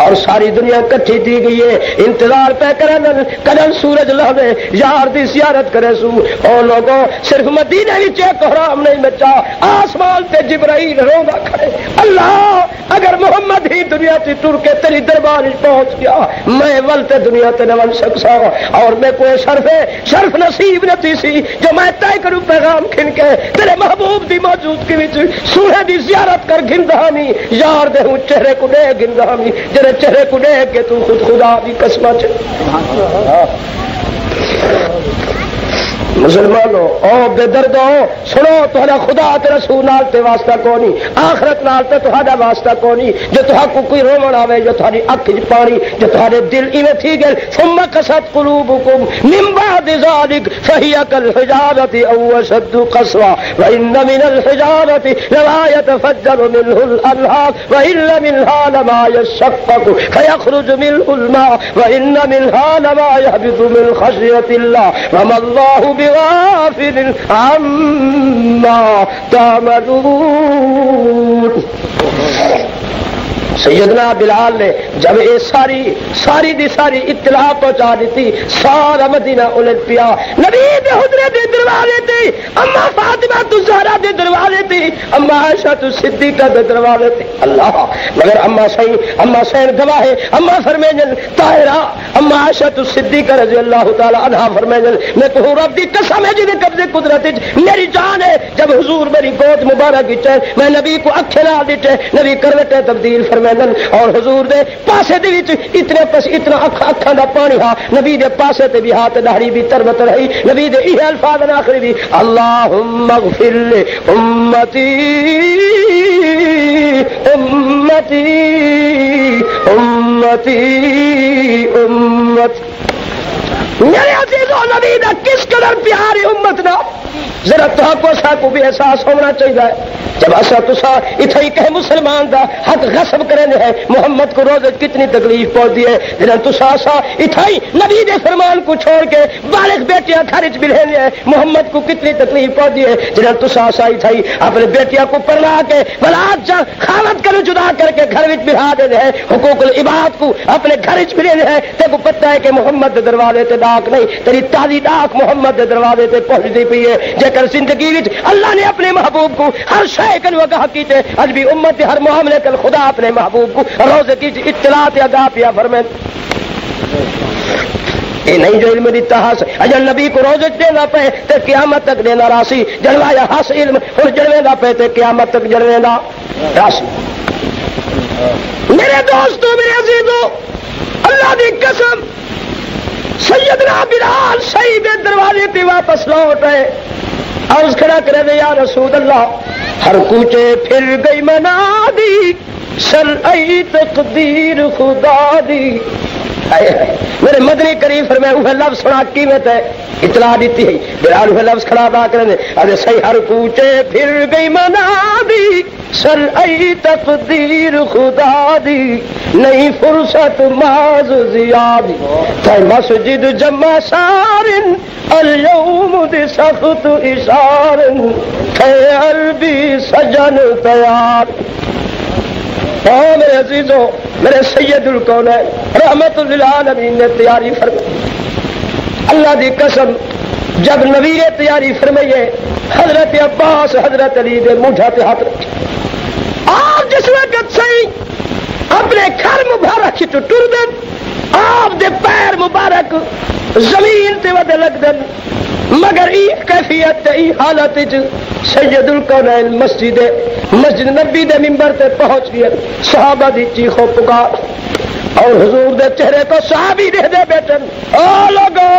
اور ساری دنیا کٹھی تھی گئی ہے انتظار پہ کرن کدن سورج لہوے یار دی زیارت کرے سو او لوگوں صرف مدینے وچ ایک احرام نہیں بچا آسمان تے جبرائیل روندا کھڑے، اللہ اگر محمد ہی دنیا تے تر کے تیری دربار پہنچ گیا میں ول تے دنیا تے نہ ول سکسا، اور میں کوئی شرف نصیب نہ تھی سی جو میں طے کروں پیغام کھن کے تیرے محبوب دی موجودگی وچ سورہ دی زیارت کر گھندا می، یار دے چہرے کو دے گھندا می، جڑے چہرے کو دے کے تو خود خدا دی قسم چ سبحان اللہ۔ مسلمانوں او بے دردو سنو، تہاڈا خدا تے رسول نال تے واسطہ کوئی نہیں، آخرت نال تے تہاڈا واسطہ کوئی نہیں، جو تہاڈے کو کوئی روون آوے، جو تہاڈی اکھ وچ پانی، جو تہاڈے دل ایویں تھی گئے ثم قست قلوبکم من بعد ذلک فہی کالحجارۃ او اشد قسوا وان من الحجارۃ لما یتفجر منہ الانہار وان منها لما یشقق فیخرج منه الماء وان منها لما یهبط من خشیۃ اللہ وما اللہ غافل عما تعملون۔ سیدنا بلال نے جب یہ ساری دی ساری اطلاع پہنچا دیتی، سارا مدینہ الٹ پیا، نبی دے حجرے دے دروازے تے اما فاطمہ الزہرا دے دروازے تے اما عائشہ صدیقہ دے دروازے تے، اللہ مگر اما سین گواہ ہے، اما فرمائیں طاہرہ اما عائشہ صدیقہ رضی اللہ تعالی عنہا فرمائیں میں کہوں رب دی قسم ہے جے قبضے قدرت وچ میری جان ہے، جب حضور میری گود مبارک وچ میں نبی کو اکھے نال ڈٹے، نبی کروٹے تبدیل فرمائیں اور حضور دے پاسے دے وچ اتنا اکھاں دا پانی ہا، نبی دے پاسے تے بھی ہاتھ داڑھی بھی تربت رہی، نبی دے یہ الفاظ آخری بھی اللہم اغفر لی امتی میرے عزیزو نبی دا کس قدر پیاری امت نا، ذرا تحقو ساکو بھی احساس ہونا چاہیے، جب ایسا تسا اتھا ہی کہ مسلمان دا حق غصب کرنے ہے، محمد کو روز کتنی تکلیف پہنچتی ہے، ذرا تسا سا اتھا ہی نبی دے فرمان کو چھوڑ کے بالغ بیٹیاں خارج بھی لینے ہے، محمد کو کتنی تکلیف پہنچتی ہے، ذرا تسا سا اتھا ہی اپنے بیٹیاں کو پرلا کے بلاد جا خاوند کرو جدا کر کے گھر وچ بٹھا دینے ہے، حقوق العباد کو اپنے گھر وچ بھی لینے ہے، تے کو پتہ ہے کہ محمد دے دروازے تے ڈاک نہیں، تیری تازی ڈاک محمد دے دروازے تے پہنچدی پئی ہے، جے زندگی وچ اللہ نے اپنے محبوب کو ہر شے کن آگاہ کیتے، اج بھی امت ہر معاملے کل خدا اپنے محبوب کو روز کی اطلاع تے آگاہ پیا فرمائیں، اے نہیں جو علم دیتا ہس اجل نبی کو روز دینا پے تے قیامت تک دینا راسی، جلوایا ہس علم ہن جلویندا پے تے قیامت تک جلویندا راسی۔ میرے دوستو میرے عزیزو اللہ دی قسم سیدنا بلال صحیح دے دروازے پہ واپس لوٹ آئے، عرض کھڑا کرے دے یا رسول اللہ ہر کوچے پھر گئی منادی شرعی تقدیر خدا دی، میرے مدنی کریم فرمائے وہ لفظ سنا قیمت ہے اطلاع دیتی ہے، بلال وہ لفظ کھڑا با کرے دے ارے صحیح ہر کوچے پھر گئی منادی شرعی تقدیر خدا دی نہیں فرصت ماز زیادی تر مسجد جمع سارن اليوم دی سخت اشارن تے عربی سجن تیار۔ اے میرے عزیزو میرے سید الکونین رحمت للعالمین نے تیاری فرمائی، اللہ دی قسم جب نبی نے تیاری فرمائیے حضرت عباس حضرت علی دے موٹھا تے ہاتھ رکھے، آپ جس وقت صحیح اپنے گھر مبارک تو ٹر دن، آپ دے پیر مبارک زمین تے ودے لگ دن، مگر ای کیفیت ای حالت سید الکونین مسجد نبی دے منبر تے پہنچ گئے، صحابہ دی چیخو پکار اور حضور دے چہرے کو صحابی دے دے بیٹھن، او لوگو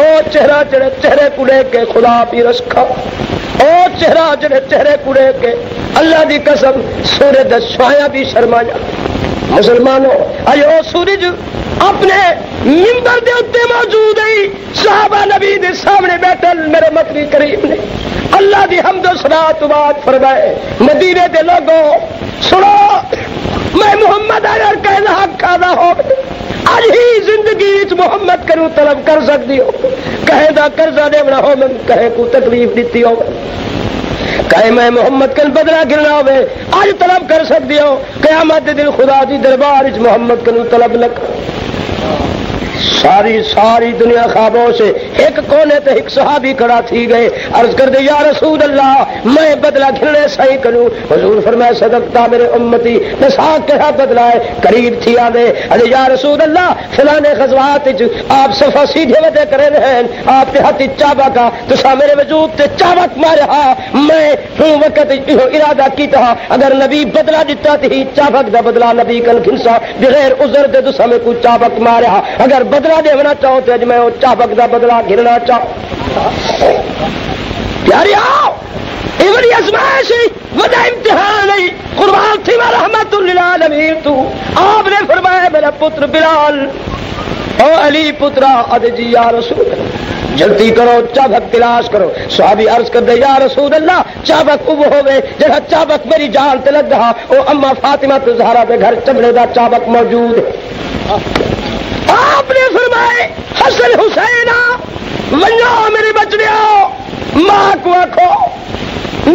او چہرہ جڑے چہرے کو لے کے خدا بھی رسکھا، او چہرہ جڑے چہرے کو لے کے اللہ دی قسم سورج دا سایہ بھی شرمایا۔ مسلمانوں آئے او سورج اپنے ممبر دے اتے موجود ہے، صحابہ نبی دے سامنے بیٹھن، میرے متنی کریم نے اللہ دی حمد و ثنا تو بعد فرمائے مدینے دے لوگوں سنو میں محمد اگر کہنا حق کھانا ہو اج ہی زندگی وچ محمد کروں طلب کر سکدی ہو، کہے دا قرضہ دے بنا ہو میں کہے کو تکلیف دیتی ہو، کہے میں محمد کل بدلہ گرنا ہوئے آج طلب کر سکتے ہو، قیامت دے دن خدا دی دربار وچ محمد کل طلب نہ کر۔ ساری دنیا خوابوں سے ایک کونے پہ ایک صحابی کھڑا تھی گئے, عرض کر دے یا رسول اللہ میں بدلہ کھلنے صحیح کروں. حضور فرمائے صدقتا میرے امتی, نساق کہا بدلہ ہے. قریب تھی آدھے عرض یا رسول اللہ فلانے غزوات آپ صفا سیدھے ودے کرے رہے آپ کے ہاتھ چابہ کا تسا میرے وجود تے چابک مارہا میں ہوں وقت ارادہ کیتا اگر نبی بدلہ دیتا تھی چابک دا بدلہ نبی کن کھنسا بغیر عذر دے تسا میں کو چابک مارہا اگر بدلہ دیونا چاہوں تو اج میں وہ چابک دا بدلہ گھرنا چاہوں. پیاری آؤ ایوری ازمائش ودا امتحان ہے قربان تھی میں رحمت للعالمین تو. آپ نے فرمایا میرا پتر بلال او علی پترا ادجی یا رسول جلدی کرو چابک تلاش کرو. صحابی عرض کر دے یا رسول اللہ چابک اب ہو گئے جہاں چابک میری جان تے لگ رہا او اما فاطمہ تو زہرا پہ گھر چمڑے دا چابک موجود ہے. آپ نے فرمائے حسن حسین منو میری بچڑیوں ماں کو آکھو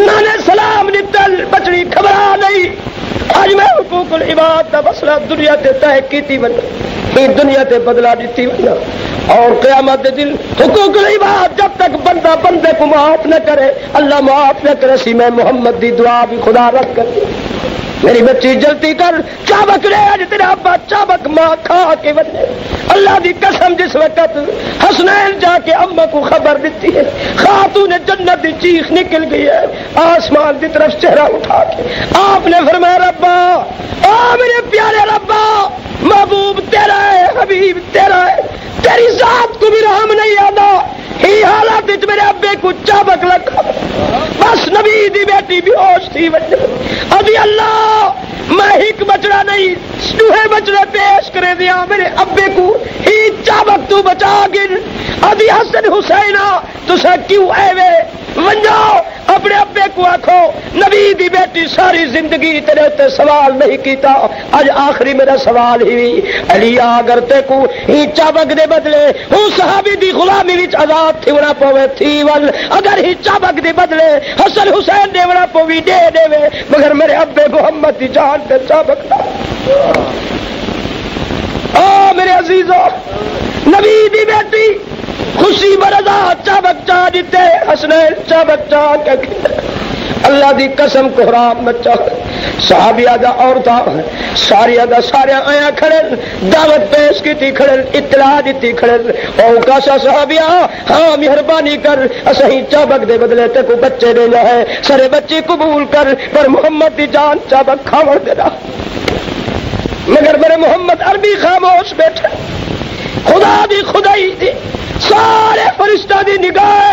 نانے سلام نتل بچڑی خبرا نہیں آج میں حقوق العباد دا مسئلہ دنیا تے طے کیتی بننا دنیا تے بدلا دیتی بننا اور قیامت دل حقوق العباد جب تک بندہ بندے کو معاف نہ کرے اللہ معاف نہ کرے سی میں محمد دی دعا بھی خدا رد کر دی. میری بچی جلتی کر چابک لے آج تیرا ابا چابک ماں کھا کے بنے. اللہ دی قسم جس وقت حسنین جا کے امہ کو خبر دیتی ہے خاتون جنت دی چیخ نکل گئی ہے آسمان دی طرف چہرہ اٹھا کے. آپ نے فرمایا ربا او میرے پیارے ربا محبوب تیرا ہے حبیب تیرا ہے تیری ذات کو بھی رحم نہیں آنا ہی حالات وچ میرے ابے کو چابک لگا بس نبی دی بیٹی بھی ہوش تھی ابھی اللہ میں ایک بچڑا نہیں دوہے بچڑے پیش کرے دیا میرے ابے کو ہی چابک تو بچا گن ابھی حسن حسینہ تسا کیوں ایوے منجاؤ اپنے ابے کو آکھو نبی دی بیٹی ساری زندگی تیرے تے سوال نہیں کیتا آج آخری میرا سوال ہی علی آگر تے کو ہی چابک دے بدلے ہوں صحابی دی غلامی وچ آزاد تھی ونا پوے تھی ول اگر ہی چابک دے بدلے حسن حسین دے ونا پوی دے دے وے مگر میرے ابے محمد دی جان تے چابک دا. او میرے عزیزو نبی دی بیٹی خوشی بردا چابک چاہ دیتے حسنین چابک چاہ کے اللہ دی قسم کو حرام مچا. صحابی آدھا اور تھا ساری آدھا سارے آیا کھڑے دعوت پیش کی تھی کھڑے اطلاع دیتی کھڑے او عکاشہ صحابیہ ہاں مہربانی کر اسہی چابک دے بدلے تے کو بچے دینا ہے سارے بچے قبول کر پر محمد دی جان چابک کھاوڑ دینا. مگر میرے محمد عربی خاموش بیٹھے خدا دی خدائی دی سارے فرشتہ دی نگاہ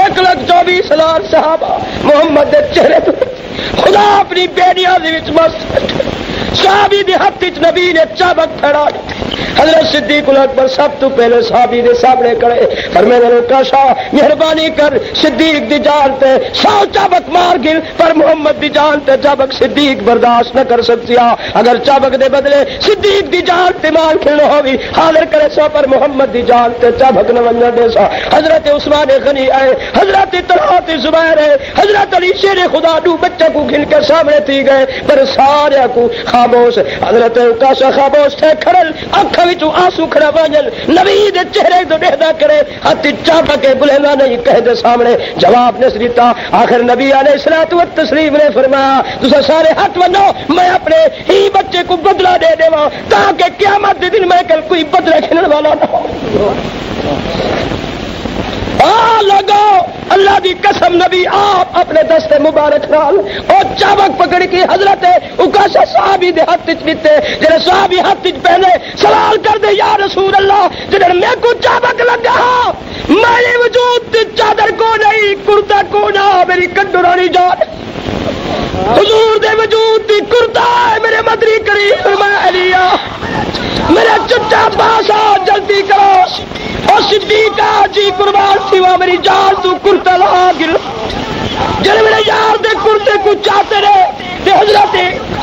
124,000 صحابہ محمد دے چہرے تو خدا اپنی بے نیازی وچ مست صحابی دے ہتھ وچ نبی نے چابک پھڑا حضرت صدیق اکبر سب تو پہلے صحابی دے سامنے کھڑے فرمایا میرے عکاشہ مہربانی کر صدیق دی جان تے 100 چابک مار گن پر محمد دی جان تے چابک صدیق برداشت نہ کر سکیا اگر چابک دے بدلے صدیق دی جان تے مار کھلو ہوئی حاضر کرے سو پر محمد دی جان تے چابک نہ ونجا دے سا. حضرت عثمان غنی آئے حضرت طلحہ زبیر ہے حضرت علی شیر خدا دو بچہ کو گھن کے سامنے تھی گئے پر سارے کو خاموش حضرت عکاشہ خاموش تھے کھڑل اکھ وچوں آنسو کھڑا وانجل نبی دے چہرے تو ڈہدا کرے ہتھ چابک بلیندا نہیں کہہ دے سامنے جواب نہ دیتا. آخر نبی علیہ الصلوۃ والتسلیم نے فرمایا تساں سارے ہتھ ونو میں اپنے ہی بچے کو بدلہ دے دیواں تاکہ قیامت دے دن میں کل کوئی بدلہ کھنن والا نہ ہو. آ لگو اللہ دی قسم نبی آپ اپنے دست مبارک نال او چابک پکڑ کے حضرت عکاشہ صحابی دے ہتھ وچ دیتے جڑے صحابی ہتھ وچ پہلے سوال کر دے یا رسول اللہ جڑے میں کو چابک لگا میرے وجود تے چادر کو نہیں کرتا کو نہ میری کنڈرانی جان حضور دے وجود دی کرتا ہے میرے مدری کریم فرمایا علیہ میرا چچا باسا جلدی کرو اور صدیقہ جی قربان سوا میری جان تو کرتا لہا گر جنہی میرے یار دے کرتے کو چاہتے رہے دے حضرت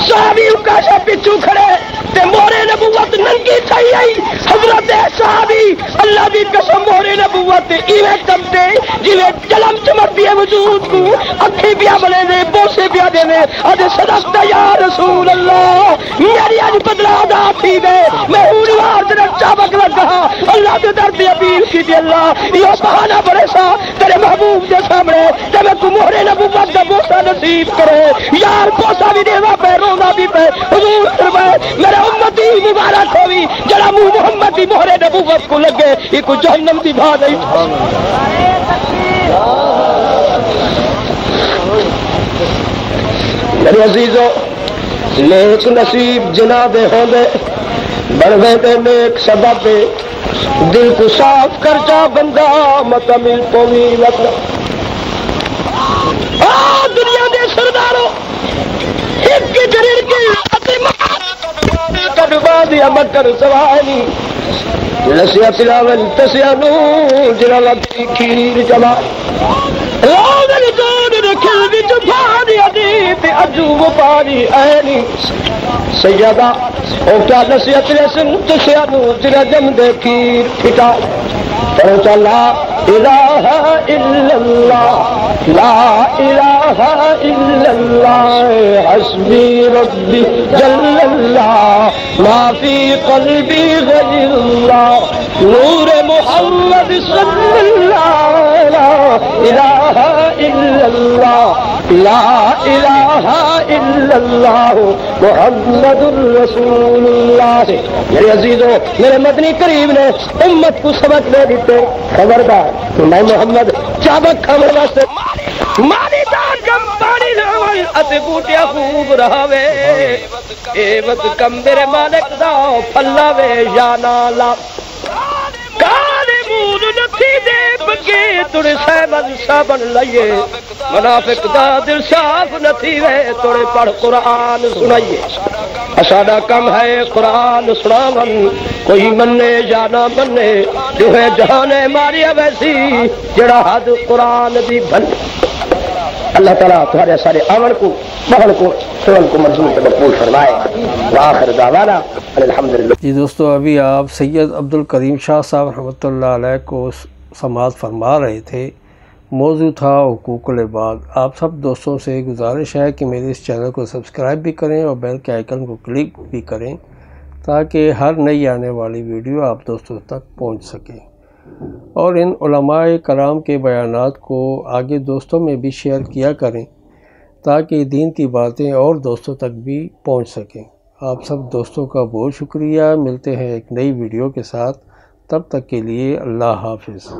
صحابیوں کا عائشہ پیچھو کھڑے تے مورے نبوت ننگی تھئی آئی حضرت صحابی اللہ دی قسم مورے نبوت ایویں چمتے جویں قلم چمٹدی ہے وجود کو اکھیں پیا بلے دے بوسے پیا دے نے اج صدقت یا رسول اللہ میری اج بدلا ادا تھی وے میں ہن وار دے چابک لگا اللہ دے در دی اپیل کیتی اللہ یہ بہانہ بڑے سا تیرے محبوب دے سامنے تے میں کو مورے نبوت دا بوسہ نصیب کرے یار بوسہ وی دے وا پے روندا وی پے حضور فرمائے میرا امتی مبارک ہوئی جڑا منہ محمد دی مہر نبوت کو لگے یہ کو جہنم دی بھا نہیں سبحان اللہ میرے عزیزو نیک نصیب جناب ہوندے بڑھویں تے نیک سبب دل کو صاف کر جا بندہ مکمل پوی وقت آ دنیا دے سردارو ایک کے جریر کے دیا مکر سوانی لسیا تلاول تسیا نور جلال کی کھیر جمال راغل جون رکھل وچ پانی ادیب اجو پانی اینی سیدہ او کیا لسیا تلسن تسیا نور جلال جم دے کھیر پھٹا پر چلا الہ الا اللہ لا إله إلا الله حسبي ربي جل الله ما في قلبي غير الله نور محمد صلى الله لا إله إلا الله لا إله إلا الله محمد رسول الله میرے عزیزوں میرے مدنی کریم نے امت کو سبق دے دیتے خبردار میں محمد چابک کھانے واسطے مالی دار کم پانی لوے اتے بوٹیا خوب رہاوے ایوت کم میرے مالک دا پھلاوے یا نالا کالے مون نتھی دے بگے تڑ سہمن سابن لئیے منافق دا دل صاف نتھی وے تڑ پڑھ قرآن سنائیے اسادہ کم ہے قرآن سناون کوئی مننے یا نہ مننے جو ہے جہانے ماریا ویسی جڑا حد قرآن دی بھنے اللہ تعالیٰ تمہارے سارے آمن کو بہن کو سون کو منظور پر مقبول فرمائے وآخر دعوانا الحمدللہ. جی دوستو ابھی آپ سید عبدالقریم شاہ صاحب رحمۃ اللہ علیہ کو سماعت فرما رہے تھے. موضوع تھا حقوق العباد. آپ سب دوستوں سے گزارش ہے کہ میرے اس چینل کو سبسکرائب بھی کریں اور بیل کے آئیکن کو کلک بھی کریں تاکہ ہر نئی آنے والی ویڈیو آپ دوستوں تک پہنچ سکے اور ان علماء کرام کے بیانات کو آگے دوستوں میں بھی شیئر کیا کریں تاکہ دین کی باتیں اور دوستوں تک بھی پہنچ سکیں. آپ سب دوستوں کا بہت شکریہ. ملتے ہیں ایک نئی ویڈیو کے ساتھ. تب تک کے لیے اللہ حافظ.